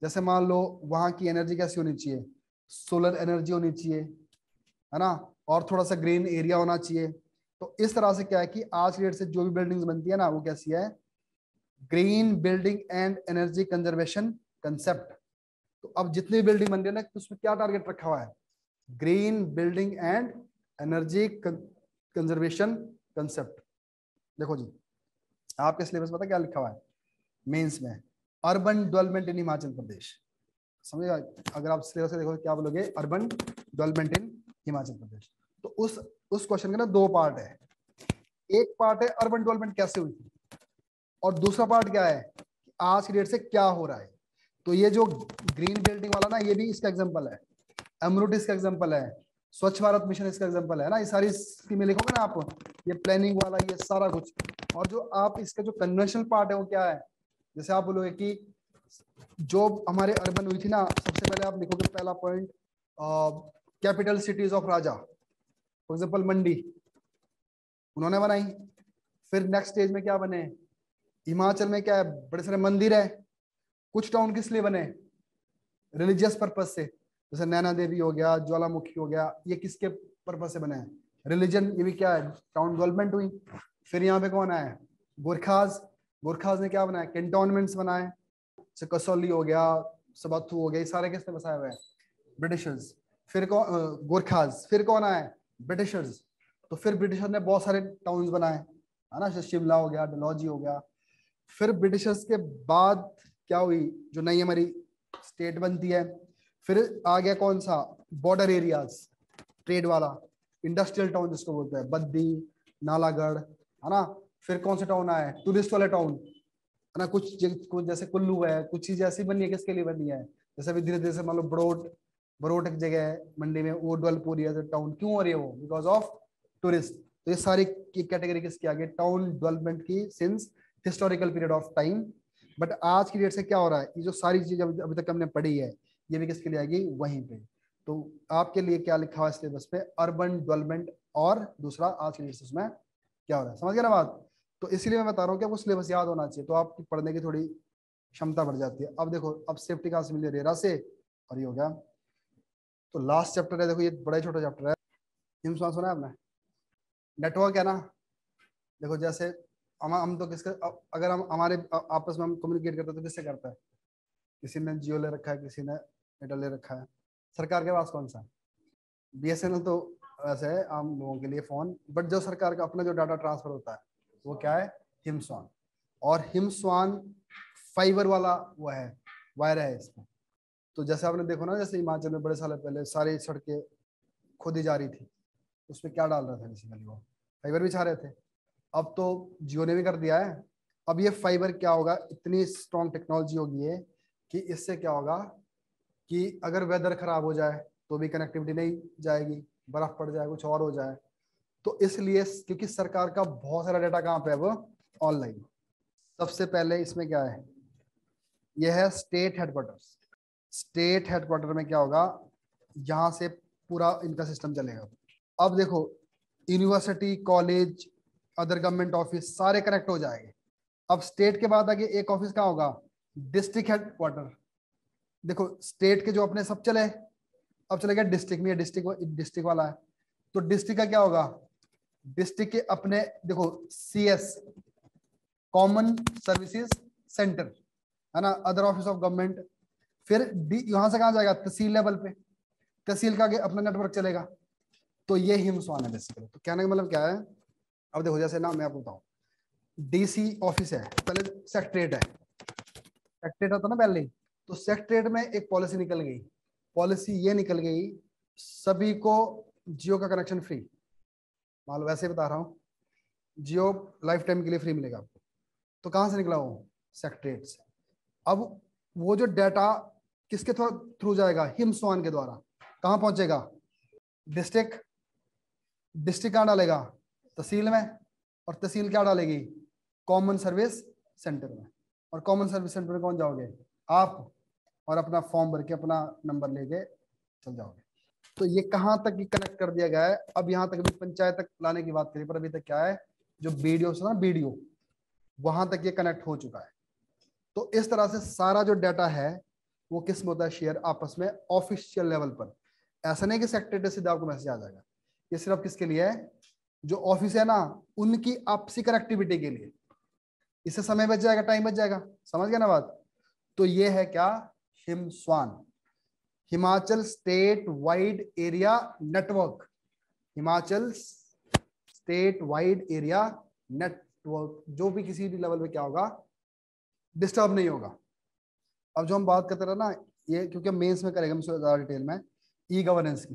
जैसे मान लो वहाँ की एनर्जी कैसी होनी चाहिए, सोलर एनर्जी होनी चाहिए, है ना, और थोड़ा सा ग्रीन एरिया होना चाहिए। तो इस तरह से क्या है कि आज की डेट से जो भी बिल्डिंग्स बनती है ना, वो कैसी है, green building and energy conservation concept. तो अब जितनी बिल्डिंग बन रही है ना, उसमें क्या टारगेट रखा हुआ है, green building and energy conservation concept. देखो जी, आपके सिलेबस में पता क्या लिखा हुआ है, मेंस में urban development in Himachal Pradesh, समझेगा। अगर आप सिलेबस से देखो क्या बोलोगे, urban development in Himachal Pradesh. तो उस उस क्वेश्चन के ना दो पार्ट है, एक पार्ट है अर्बन डेवलपमेंट कैसे हुई थी, और दूसरा पार्ट क्या है, आज की डेट से क्या हो रहा है। तो ये जो ग्रीन बिल्डिंग वाला ना, ये भी इसका एग्जांपल है, अमृत इसका एग्जांपल है, स्वच्छ भारत मिशन इसका एग्जांपल है ना। ये सारी स्कीमें लिखोगे ना आप, ये प्लानिंग वाला, ये सारा कुछ। और जो आप इसका जो कन्वेंशनल पार्ट है वो क्या है, जैसे आप बोलोगे कि जो हमारे अर्बन हुई थी ना, सबसे पहले आप लिखोगे पहला point, capital cities of raja, for example Mandi, उन्होंने बनाई। फिर नेक्स्ट स्टेज में क्या बने, हिमाचल में क्या है, बड़े सारे मंदिर है। कुछ टाउन किस लिए बने, रिलीजियस पर्पज से, जैसे नैना देवी हो गया, ज्वालामुखी हो गया, ये किसके पर्पज से बने हैं, रिलीजन। ये भी क्या है, टाउन डेवलपमेंट हुई। फिर यहाँ पे कौन आया, गोरखाज। गोरखाज ने क्या बनाया, कैंटोनमेंट्स बनाए, जैसे कसौली हो गया, सबाथू हो गया, ये सारे किसने बसाए हुए हैं, ब्रिटिशर्स। फिर कौन, गोरखाज। फिर कौन आए, ब्रिटिशर्स। तो फिर ब्रिटिशर्स ने बहुत सारे टाउन्स बनाए, है ना, शिमला हो गया, डलहौजी हो गया। फिर ब्रिटिशर्स के बाद क्या हुई, जो नई हमारी स्टेट बनती है। फिर आ गया कौन सा, बॉर्डर एरियाज, ट्रेड वाला, इंडस्ट्रियल टाउन जिसको बोलते हैं, बद्दी, नालागढ़, है ना। फिर कौन से टाउन आए, टूरिस्ट वाले टाउन, है ना। कुछ कुछ जैसे कुल्लू है, कुछ चीज ऐसी बनी है, किसके लिए बनी है, जैसे अभी धीरे धीरे से मान लो बड़ोट बरोट एक जगह है मंडी में, वो डेवलप एरिया टाउन क्यों हो रही है, वो बिकॉज ऑफ टूरिस्ट। तो ये सारी कैटेगरी किसकी आ गई, टाउन डेवलपमेंट की, since historical period of time, but आज की डेट से क्या हो रहा है, ये जो सारी चीज अभी तक हमने पढ़ी है ये भी किसके लिए आएगी, वहीं पे। तो आपके लिए क्या लिखा हुआ है सिलेबस पे, अर्बन डेवलपमेंट, और दूसरा आज की डेट से उसमें क्या हो रहा है, समझ गया ना बात। तो इसलिए मैं बता रहा हूँ कि आपको सिलेबस याद होना चाहिए, तो आपकी पढ़ने की थोड़ी क्षमता बढ़ जाती है। अब देखो, अब सेफ्टी कहाँ से मिली, रेरा से, और ये हो गया। तो लास्ट चैप्टर है, देखो ये बड़ा छोटा चैप्टर है, हिमस्वान सुना है आपने, नेटवर्क है ना। देखो जैसे हम हम तो किसके, अगर हम हमारे आपस में हम कम्युनिकेट करते हैं तो किससे करता है, किसी ने जियो ले रखा है, किसी ने एयरटेल ले रखा है, सरकार के पास कौन सा, बीएसएनएल तो ऐसे है आम लोगों के लिए फोन, बट जो सरकार का अपना जो डाटा ट्रांसफर होता है वो क्या है, हिमस्वान। और हिमस्वान फाइबर वाला वो है, वायर है इसमें। तो जैसे आपने देखो ना, जैसे हिमाचल में बड़े साल पहले सारी सड़कें खोदी जा रही थी, उसमें क्या डाल रहा था बेसिकली, वो फाइबर बिछा रहे थे। अब तो जियो ने भी कर दिया है। अब ये फाइबर क्या होगा, इतनी स्ट्रॉन्ग टेक्नोलॉजी होगी है कि इससे क्या होगा कि अगर वेदर खराब हो जाए तो भी कनेक्टिविटी नहीं जाएगी, बर्फ पड़ जाए, कुछ और हो जाए। तो इसलिए क्योंकि सरकार का बहुत सारा डाटा कहाँ पे है, वो ऑनलाइन। सबसे पहले इसमें क्या है, यह है स्टेट हेडक्वार्टर्स। स्टेट हेडक्वार्टर में क्या होगा, यहाँ से पूरा इनका सिस्टम चलेगा। अब देखो, university, college, other government office सारे कनेक्ट हो जाएंगे। अब स्टेट के बाद आगे एक ऑफिस कहाँ होगा, डिस्ट्रिक्ट हेडक्वार्टर। देखो स्टेट के जो अपने सब चले, अब चले गए डिस्ट्रिक्ट में, डिस्ट्रिक्ट डिस्ट्रिक्ट वाला है, तो डिस्ट्रिक्ट का क्या होगा, डिस्ट्रिक्ट के अपने देखो सीएस, कॉमन सर्विसेज सेंटर है ना, अदर ऑफिस ऑफ गवर्नमेंट। फिर यहाँ से कहाँ जाएगा, तहसील लेवल पे, तहसील का आगे अपना नेटवर्क चलेगा। तो ये हिमस्वान है बेसिकली। तो कहने का मतलब क्या है, अब देखो जैसे ना मैं आपको बताऊँ, डीसी ऑफिस है, पहले सेक्रेटरेट है, सेक्रेटरेट होता ना पहले, तो सेक्रेटरेट में एक पॉलिसी निकल गई, पॉलिसी ये निकल गई सभी को जियो का कनेक्शन फ्री, मान लो वैसे ही बता रहा हूँ, जियो लाइफ टाइम के लिए फ्री मिलेगा आपको। तो कहाँ से निकला वो, सेक्रेटरेट से। अब वो जो डाटा किसके थ्रू जाएगा, हिमस्वान के द्वारा। कहाँ पहुँचेगा, डिस्ट्रिक्ट, डिस्ट्रिक्ट कहाँ डालेगा, तहसील में, और तहसील क्या डालेगी, कॉमन सर्विस सेंटर में। और कॉमन सर्विस सेंटर में कौन जाओगे, आप, और अपना फॉर्म भर के अपना नंबर लेके चल जाओगे। तो ये कहाँ तक ये कनेक्ट कर दिया गया है। अब यहाँ तक भी पंचायत तक लाने की बात करें, पर अभी तक क्या है, जो बीडीओ ना, बीडीओ वहां तक ये कनेक्ट हो चुका है। तो इस तरह से सारा जो डाटा है वो किस में होता है, शेयर आपस में ऑफिशियल लेवल पर। ऐसा नहीं कि सेक्रेटरी से आपको मैसेज आ जाएगा, ये सिर्फ किसके लिए है, जो ऑफिस है ना, उनकी आपसी कनेक्टिविटी के लिए। इससे समय बच जाएगा, टाइम बच जाएगा, समझ गया ना बात। तो ये है क्या, हिमस्वान, Himachal state wide area network, Himachal state wide area network, जो भी किसी भी लेवल पे क्या होगा, डिस्टर्ब नहीं होगा। अब जो हम बात करते रहे ना ये, क्योंकि मेंस में करेंगे हम ज्यादा डिटेल में, ई गवर्नेंस की।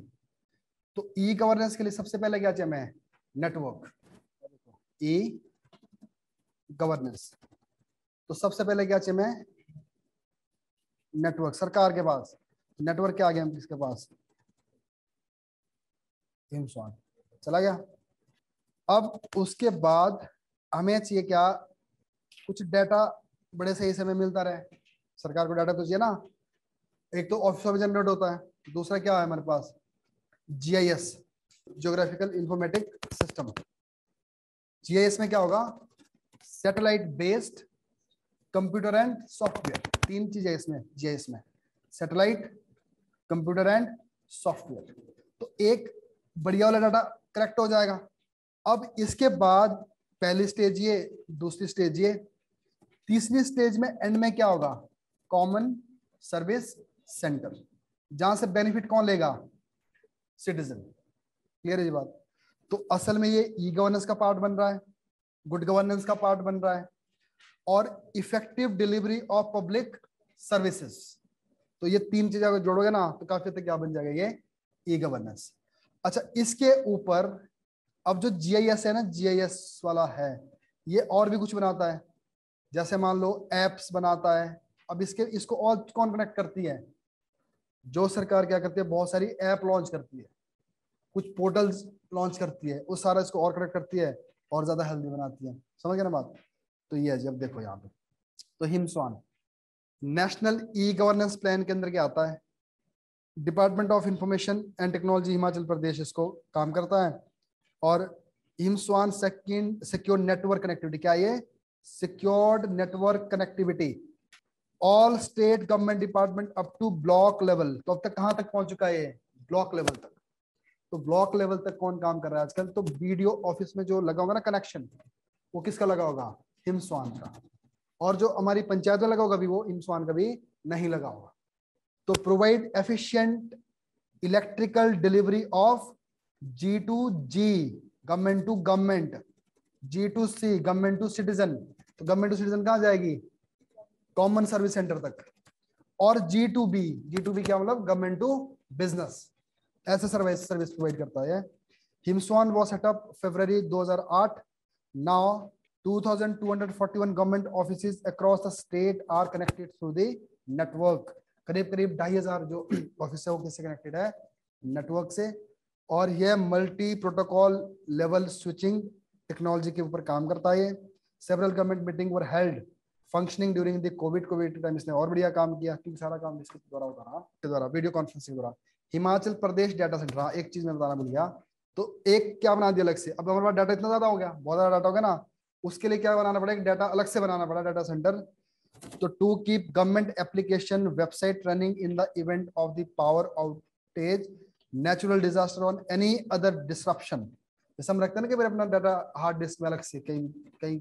तो ई गवर्नेंस के लिए सबसे पहले क्या चाहिए, मैं नेटवर्क, ई गवर्नेंस। तो सबसे पहले क्या चाहिए, मैं नेटवर्क, सरकार के पास नेटवर्क क्या आ गया, हम किसके पास, हिमस्वान चला गया। अब उसके बाद हमें चाहिए क्या, कुछ डाटा बड़े सही समय मिलता रहे, सरकार को डाटा तो चाहिए ना। एक तो ऑफिस में जनरेट होता है, दूसरा क्या है हमारे पास, GIS, geographical informatic system. GIS में क्या होगा, satellite based computer and software, तीन चीजें इसमें जीआईएस में, सैटेलाइट, कंप्यूटर एंड सॉफ्टवेयर। तो एक बढ़िया वाला डाटा करेक्ट हो जाएगा। अब इसके बाद पहली स्टेज ये, दूसरी स्टेज ये, तीसरी स्टेज में एंड में क्या होगा, कॉमन सर्विस सेंटर, जहां से बेनिफिट कौन लेगा, सिटीजन। क्लियर है ये बात। तो असल में ये ई गवर्नेंस का पार्ट बन रहा है, गुड गवर्नेंस का पार्ट बन रहा है, और effective delivery of public services. तो ये तीन चीजें अगर जोड़ोगे ना तो काफी तक क्या बन जाएगा, ये ई गवर्नेंस। अच्छा, इसके ऊपर अब जो जीआईएस है ना, जीआईएस वाला है, ये और भी कुछ बनाता है, जैसे मान लो एप्स बनाता है। अब इसके इसको और कौन कनेक्ट करती है, जो सरकार क्या करती है, बहुत सारी ऐप लॉन्च करती है, कुछ पोर्टल्स लॉन्च करती है, उस सारा इसको और कनेक्ट करती है और ज्यादा हेल्दी बनाती है, समझ गए ना बात। तो ये जब देखो यहाँ पे तो हिमस्वान नेशनल ई गवर्नेंस प्लान के अंदर क्या आता है, department of information and technology Himachal Pradesh इसको काम करता है। और HimSWAN second secure network connectivity, क्या ये secured network connectivity all state government department up to block level. तो अब तक कहां तक पहुंच चुका है, ब्लॉक लेवल तक। तो ब्लॉक लेवल तक कौन काम कर रहा है आजकल, तो बीडीओ ऑफिस में जो लगा होगा ना कनेक्शन, वो किसका लगा होगा, हिमस्वान का। और जो हमारी पंचायत में लगा होगा भी वो हिमस्वान का भी नहीं लगा होगा। तो provide efficient electrical delivery of G to G government to government, G to C government to citizen. तो गवर्नमेंट टू सिटीजन कहाँ जाएगी, कॉमन सर्विस सेंटर तक। और G to B, G to B क्या मतलब, गवर्नमेंट टू बिजनेस, ऐसे service service provide करता है। हिमस्वान वाज सेट अप फरवरी दो हज़ार आठ। Now two thousand two hundred forty one government offices across the state are connected through the network. करीब करीब ढाई हजार जो ऑफिस है वो किससे कनेक्टेड है, नेटवर्क से। और यह multi protocol level switching technology के ऊपर काम करता है। Several government meeting were held functioning during the covid covid time. इसने और बढ़िया काम किया, क्योंकि सारा काम इसके द्वारा होता के द्वारा वीडियो कॉन्फ्रेंसिंग द्वारा। हिमाचल प्रदेश डाटा सेंटर, एक चीज में बताना भूल गया, तो एक क्या बना दिया अलग से। अब हमारे पास डाटा इतना ज्यादा हो गया, बहुत ज्यादा डाटा हो गया ना, उसके लिए क्या बनाना पड़ेगा, डाटा अलग से बनाना पड़ा डाटा सेंटर। तो to keep government application website running in the event of the power outage, natural disaster on any other disruption. जैसे हम रखते हैं ना कि फिर अपना डाटा हार्ड डिस्क में अलग से कहीं कहीं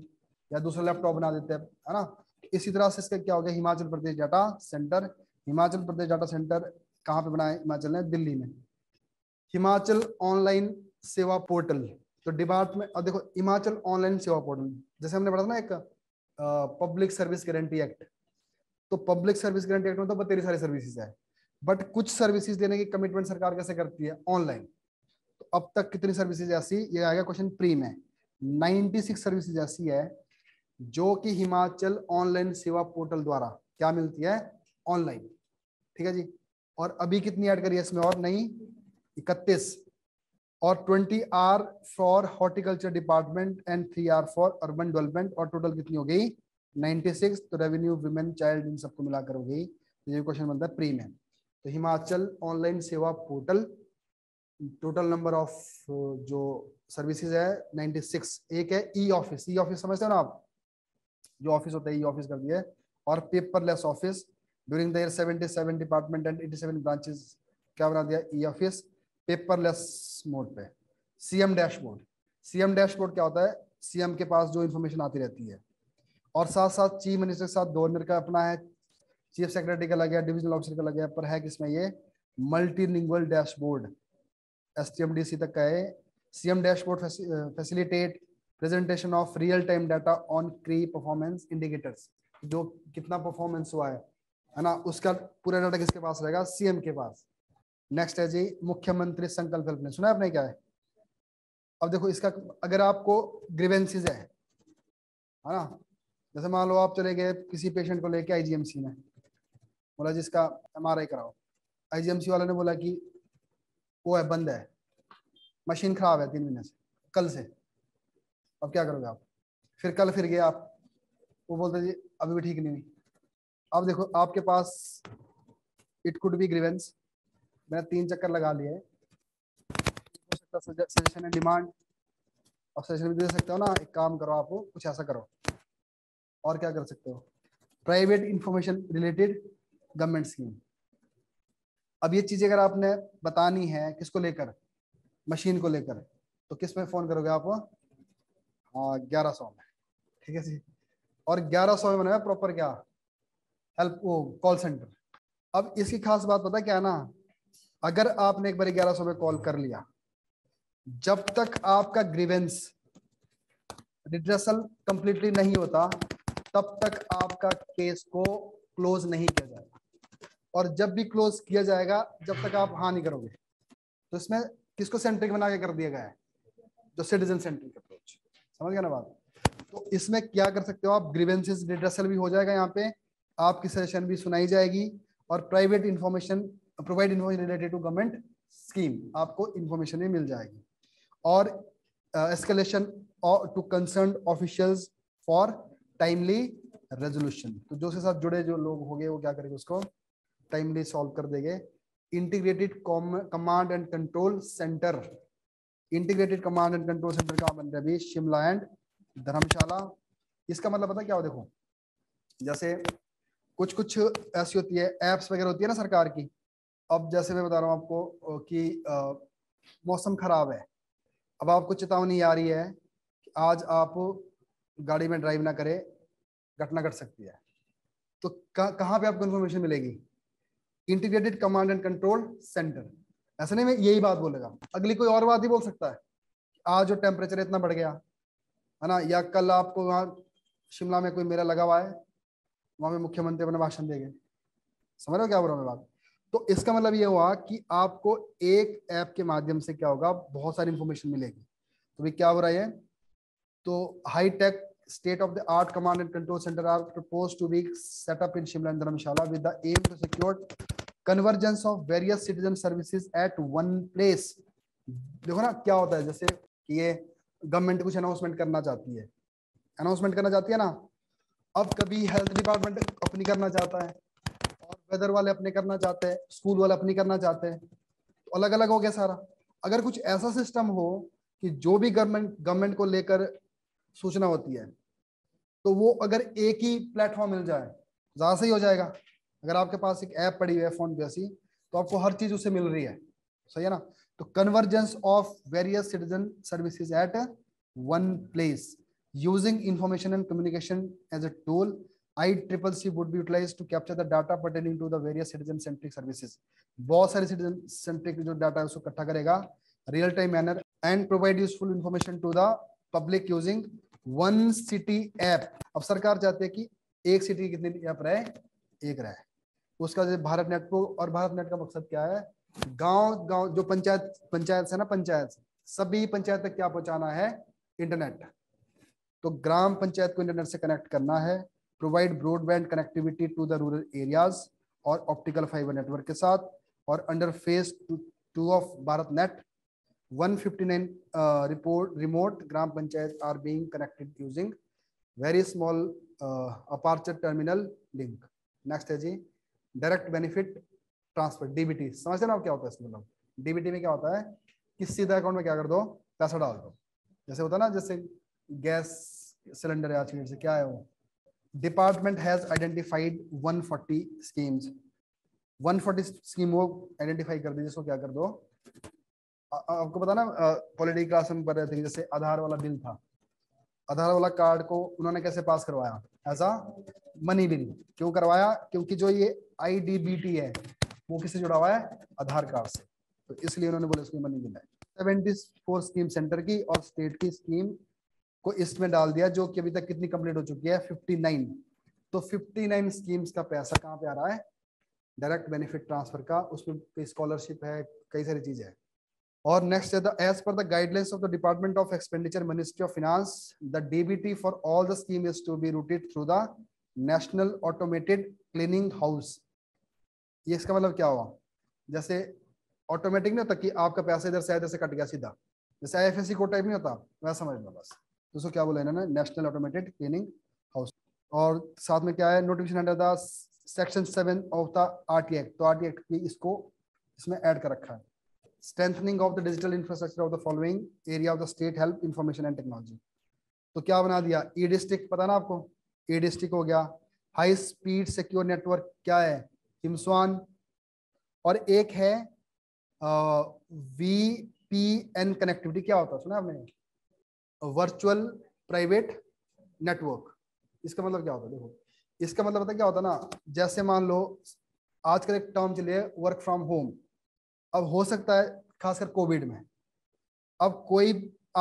या दूसरा लैपटॉप बना देते हैं, है ना। इसी तरह से इसका क्या हो गया, Himachal Pradesh data centre. Himachal Pradesh data centre कहाँ पे बनाए हिमाचल ने, दिल्ली में। हिमाचल ऑनलाइन सेवा पोर्टल, तो डिपार्टमेंट अब देखो हिमाचल ऑनलाइन सेवा पोर्टल, जैसे हमने पढ़ा था ना एक पब्लिक सर्विस गारंटी एक्ट, तो पब्लिक सर्विस गारंटी एक्ट में तो बतेरी सारी सर्विसेज है, बट कुछ सर्विसेज देने की कमिटमेंट सरकार कैसे करती है, ऑनलाइन। तो अब तक कितनी सर्विसेज ऐसी, ये आएगा क्वेश्चन प्री में, छियानवे सर्विसेज ऐसी है जो कि हिमाचल ऑनलाइन सेवा पोर्टल द्वारा क्या मिलती है, ऑनलाइन। ठीक है जी। और अभी कितनी ऐड करी है इसमें, और नहीं इकतीस। और बीस are for horticulture department and three are for urban development, और टोटल कितनी हो गई छियानवे। तो रेवेन्यू वुमेन चाइल्ड इन सबको मिलाकर हो गई। तो ये क्वेश्चन बनता है प्री में। तो Himachal online Seva portal total number of जो सर्विसेज है छियानवे। एक है ई ऑफिस, ई ऑफिस समझते हो ना आप, जो ऑफिस होता है ई ऑफिस कर दिया है। और paperless office, during the year सतहत्तर डिपार्टमेंट एंड सत्तासी ब्रांचेस क्या बना दिया, ई ऑफिस पेपरलेस मोड पे। सीएम डैशबोर्ड, सीएम डैशबोर्ड क्या होता है, सीएम के पास जो इन्फॉर्मेशन आती रहती है। और साथ साथ चीफ मिनिस्टर के साथ गवर्नर का अपना है, चीफ सेक्रेटरी का लगा, डिविजनल ऑफिसर का लगा, पर है किसमें ये मल्टीलिंगुअल डैशबोर्ड, एसटीएमडीसी तक का है। CM dashboard facilitate presentation of real time data on key performance indicators, जो कितना परफॉर्मेंस हुआ है है ना, उसका पूरा डाटा किसके पास रहेगा, सीएम के पास। नेक्स्ट है जी मुख्यमंत्री संकल्प हेल्पलाइन, सुना है आपने क्या है। अब देखो इसका, अगर आपको ग्रीवेंसीज है है ना, जैसे मान लो आप चले गए किसी पेशेंट को लेके आईजीएमसी में, बोला जिसका एम आर आई कराओ, आईजीएमसी वाले ने बोला कि वो है बंद है, मशीन खराब है तीन महीने से, कल से। अब क्या करोगे आप, फिर कल फिर गए आप, वो बोलते जी अभी भी ठीक नहीं हुई। अब देखो आपके पास इट कुड बी ग्रीवेंस, मैंने तीन चक्कर लगा लिए है, सजेशन एंड डिमांड, आप सजेशन भी दे सकते हो ना, एक काम करो आप कुछ ऐसा करो। और क्या कर सकते हो, private information related government scheme. अब ये चीजें अगर आपने बतानी है किसको लेकर, मशीन को लेकर, तो किस में फोन करोगे आप, ग्यारह सौ में। ठीक है जी। और ग्यारह सौ में बनाया प्रॉपर क्या, हेल्प वो कॉल सेंटर। अब इसकी खास बात पता क्या है ना, अगर आपने एक बार ग्यारह सौ में कॉल कर लिया, जब तक आपका ग्रीवेंस रिड्रेसल कंप्लीटली नहीं होता तब तक आपका केस को क्लोज नहीं किया जाएगा, और जब भी क्लोज किया जाएगा जब तक आप हाँ नहीं करोगे। तो इसमें किसको सेंट्रिक बना के कर दिया गया है, जो सिटीजन सेंट्रिक अप्रोच, समझ गया ना बात। तो इसमें क्या कर सकते हो आप, ग्रीवेंसेस रिड्रेसल भी हो जाएगा यहाँ पे, आपकी सजेशन भी सुनाई जाएगी, और private information provide information related to government scheme, आपको इन्फॉर्मेशन भी मिल जाएगी। और escalation to concern officials for timely resolution. तो जो से साथ जुड़े जो लोग होंगे वो क्या करेंगे, उसको टाइमली सॉल्व कर देंगे। Integrated command and control centre, integrated command and control centre का बन रहा है अभी शिमला एंड धर्मशाला। इसका मतलब पता क्या हो, देखो जैसे कुछ कुछ ऐसी होती है एप्स वगैरह होती है ना सरकार की। अब जैसे मैं बता रहा हूँ आपको कि आ, मौसम खराब है, अब आपको चेतावनी आ रही है कि आज आप गाड़ी में ड्राइव ना करें, घटना घट सकती है। तो कहाँ पे आपको इन्फॉर्मेशन मिलेगी? Integrated command and control centre. ऐसा नहीं मैं यही बात बोलेगा, अगली कोई और बात ही बोल सकता है। आज जो टेम्परेचर इतना बढ़ गया है ना, या कल आपको वहाँ शिमला में कोई मेला लगा हुआ है, वहाँ पे मुख्यमंत्री अपना भाषण देंगे। समझ रहे हो क्या बोल रहा हूँ मैं बात? तो इसका मतलब ये हुआ कि आपको एक ऐप के माध्यम से क्या होगा, बहुत सारी इंफॉर्मेशन मिलेगी। तो भाई क्या हो रहा है, तो high tech state of the art command and control centre are proposed to be set up in Shimla and Dharamshala with the aim to secure convergence of various citizen services at one place. देखो ना क्या होता है, जैसे कि ये government कुछ announcement करना चाहती है, अनाउंसमेंट करना चाहती है ना। अब कभी हेल्थ डिपार्टमेंट अपनी करना चाहता है, और वेदर वाले अपने करना चाहते हैं, स्कूल वाले अपनी करना चाहते हैं, तो अलग अलग हो गया सारा। अगर कुछ ऐसा सिस्टम हो कि जो भी गवर्नमेंट गवर्नमेंट को लेकर सूचना होती है, तो वो अगर एक ही प्लेटफॉर्म मिल जाए ज़्यादा सही हो जाएगा। अगर आपके पास एक ऐप पड़ी हुई है फोन जैसी, तो आपको हर चीज़ उससे मिल रही है, सही है ना। तो convergence of various citizen services at one place using information and communication as a tool, I triple C would be utilized to capture the data pertaining to the various citizen centric services. बहुत सारे citizen centric जो data है उसको इकट्ठा करेगा real time manner and provide useful information to the public using one city app. अब सरकार चाहती है कि एक सिटी कितने ऐप रहे, एक रहे। उसका जो भारत नेट को, और भारत नेट का मकसद क्या है, गांव गांव जो पंचायत पंचायत से ना पंचायत सभी पंचायत तक क्या पहुंचाना है, इंटरनेट। तो ग्राम पंचायत को इंटरनेट से कनेक्ट करना है, provide broadband connectivity to the rural areas और ऑप्टिकल फाइबर नेटवर्क के साथ। और under phase two of Bharat net one fifty nine report remote gram panchayat are being connected using very small aperture terminal link. Next है जी direct benefit transfer, DBT. समझते ना आप क्या होता है इसमें, मतलब डीबीटी में क्या होता है कि सीधा अकाउंट में क्या कर दो, पैसा डाल दो। जैसे होता है ना, जैसे गैस सिलेंडर है आज की डेट से, क्या है वो, department has identified one forty schemes, one forty scheme वो आइडेंटिफाई कर दी, जिसको क्या कर दो, आ, आपको पता ना पॉलिटी क्लास में पढ़ रहे थे, जैसे आधार वाला बिल था, आधार वाला कार्ड को उन्होंने कैसे पास करवाया, एज अ मनी बिल। क्यों करवाया? क्योंकि जो ये आईडीबीटी है वो किससे जुड़ा हुआ है, आधार कार्ड से, तो इसलिए उन्होंने बोला इसमें मनी बिल है। सेवेंटी फोर स्कीम सेंटर की और स्टेट की स्कीम को इसमें डाल दिया, जो कि अभी तक कितनी कंप्लीट हो चुकी है, फिफ्टी नाइन। तो फिफ्टी नाइन स्कीम्स का पैसा कहाँ पे आ रहा है, डायरेक्ट बेनिफिट ट्रांसफर का। उसमें स्कॉलरशिप है, कई सारी चीजें हैं। और नेक्स्ट है the as per the guidelines of the department of expenditure ministry of finance the DBT for all the scheme is to be routed through the national automated clearing house. ये इसका मतलब क्या हुआ, जैसे ऑटोमेटिक नहीं होता कि आपका पैसा इधर से इधर से कट गया सीधा, जैसे I F S C code type नहीं होता, वैसा समझ लो बस। तो क्या बोला इन्होंने, नेशनल ऑटोमेटेड क्लीनिंग हाउस। और साथ में क्या है, notification under the section seven of the RT act, तो आरटी एक्ट भी इसको इसमें ऐड कर रखा है। Strengthening of the digital infrastructure of the following area of the state help information and technology. तो क्या बना दिया, ई डिस्ट्रिक्ट, पता ना आपको, ई डिस्ट्रिक्ट हो गया। हाई स्पीड सिक्योर नेटवर्क क्या है, हिमस्वान। और एक है वी पी एन कनेक्टिविटी, क्या होता है सुना आपने, वर्चुअल प्राइवेट नेटवर्क। इसका मतलब क्या होता है, देखो इसका मतलब पता क्या होता है ना, जैसे मान लो आजकल एक टर्म चलिए वर्क फ्रॉम होम। अब हो सकता है खासकर कोविड में, अब कोई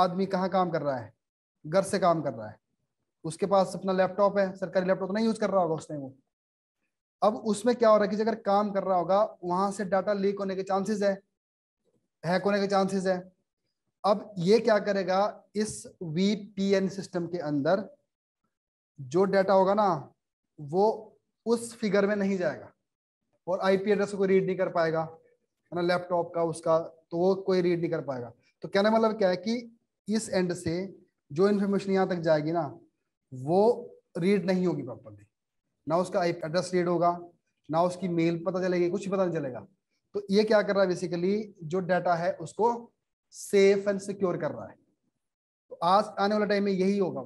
आदमी कहाँ काम कर रहा है, घर से काम कर रहा है, उसके पास अपना लैपटॉप है, सरकारी लैपटॉप तो नहीं यूज कर रहा होगा उस टाइम वो। अब उसमें क्या हो रहा है कि अगर काम कर रहा होगा वहां से डाटा लीक होने के चांसेस है, हैक होने के चांसेस है। अब ये क्या करेगा, इस वीपीएन सिस्टम के अंदर जो डाटा होगा ना वो उस फिगर में नहीं जाएगा, और आईपी एड्रेस को रीड नहीं कर पाएगा है ना लैपटॉप का उसका, तो वो कोई रीड नहीं कर पाएगा। तो कहने का मतलब क्या है कि इस एंड से जो इन्फॉर्मेशन यहाँ तक जाएगी ना वो रीड नहीं होगी प्रॉपरली, ना उसका एड्रेस रीड होगा, ना उसकी मेल पता चलेगी, कुछ पता नहीं चलेगा। तो ये क्या कर रहा है बेसिकली, जो डाटा है उसको सेफ एंड सिक्योर कर रहा है। तो आज आने वाला टाइम में यही होगा,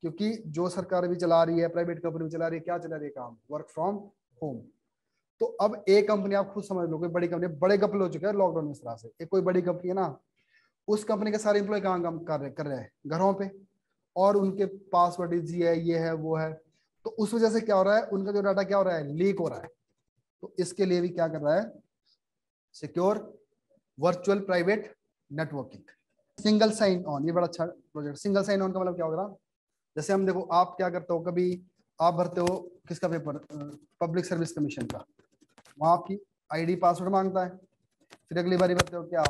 क्योंकि जो सरकार भी चला रही है, प्राइवेट कंपनी भी चला रही है, क्या चला रही है काम, वर्क फ्रॉम होम। तो अब एक कंपनी, आप खुद समझ लो कोई बड़ी कंपनी, बड़े गपल हो चुके हैं लॉकडाउन में इस तरह से। एक कोई बड़ी कंपनी है ना, उस कंपनी के सारे एम्प्लॉय कहाँ काम कर रहे कर रहे हैं, घरों पे, और उनके पासवर्ड जी है, ये है, वो है। तो उस वजह से क्या हो रहा है, उनका जो डाटा क्या हो रहा है, लीक हो रहा है। तो इसके लिए भी क्या कर रहा है, secure virtual private networking, single sign on, ये बड़ा अच्छा प्रोजेक्ट। सिंगल साइन ऑन का मतलब क्या होगा, जैसे हम देखो, आप क्या करते हो, कभी आप भरते हो किसका पेपर, पब्लिक सर्विस कमीशन का, वहाँ आपकी आईडी पासवर्ड मांगता है। फिर अगली बारी भरते हो क्या,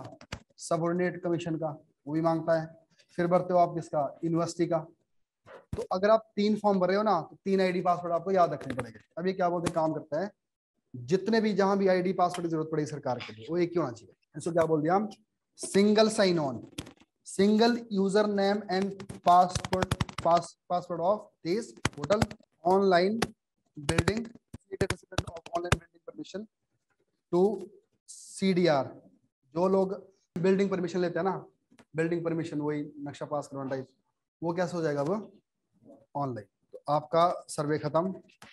सबऑर्डिनेट कमीशन का, वो भी मांगता है। फिर भरते हो आप किसका, यूनिवर्सिटी का। तो अगर आप तीन फॉर्म भर रहे हो ना, तो तीन आईडी पासवर्ड आपको याद रखने पड़ेंगे। अब ये क्या बोलते काम करता है, जितने भी जहां भी आईडी पासवर्ड की जरूरत पड़ेगी सरकार के लिए, वो एक ही होना चाहिए। इसको क्या बोल दिया हम, single sign on, single user name and password pass password of this portal, online building of online building permission to CDR. जो लोग बिल्डिंग परमिशन लेते हैं ना, बिल्डिंग परमिशन वही नक्शा पास करवाना टाइप, वो कैसे हो जाएगा, वो ऑनलाइन। तो आपका सर्वे खत्म।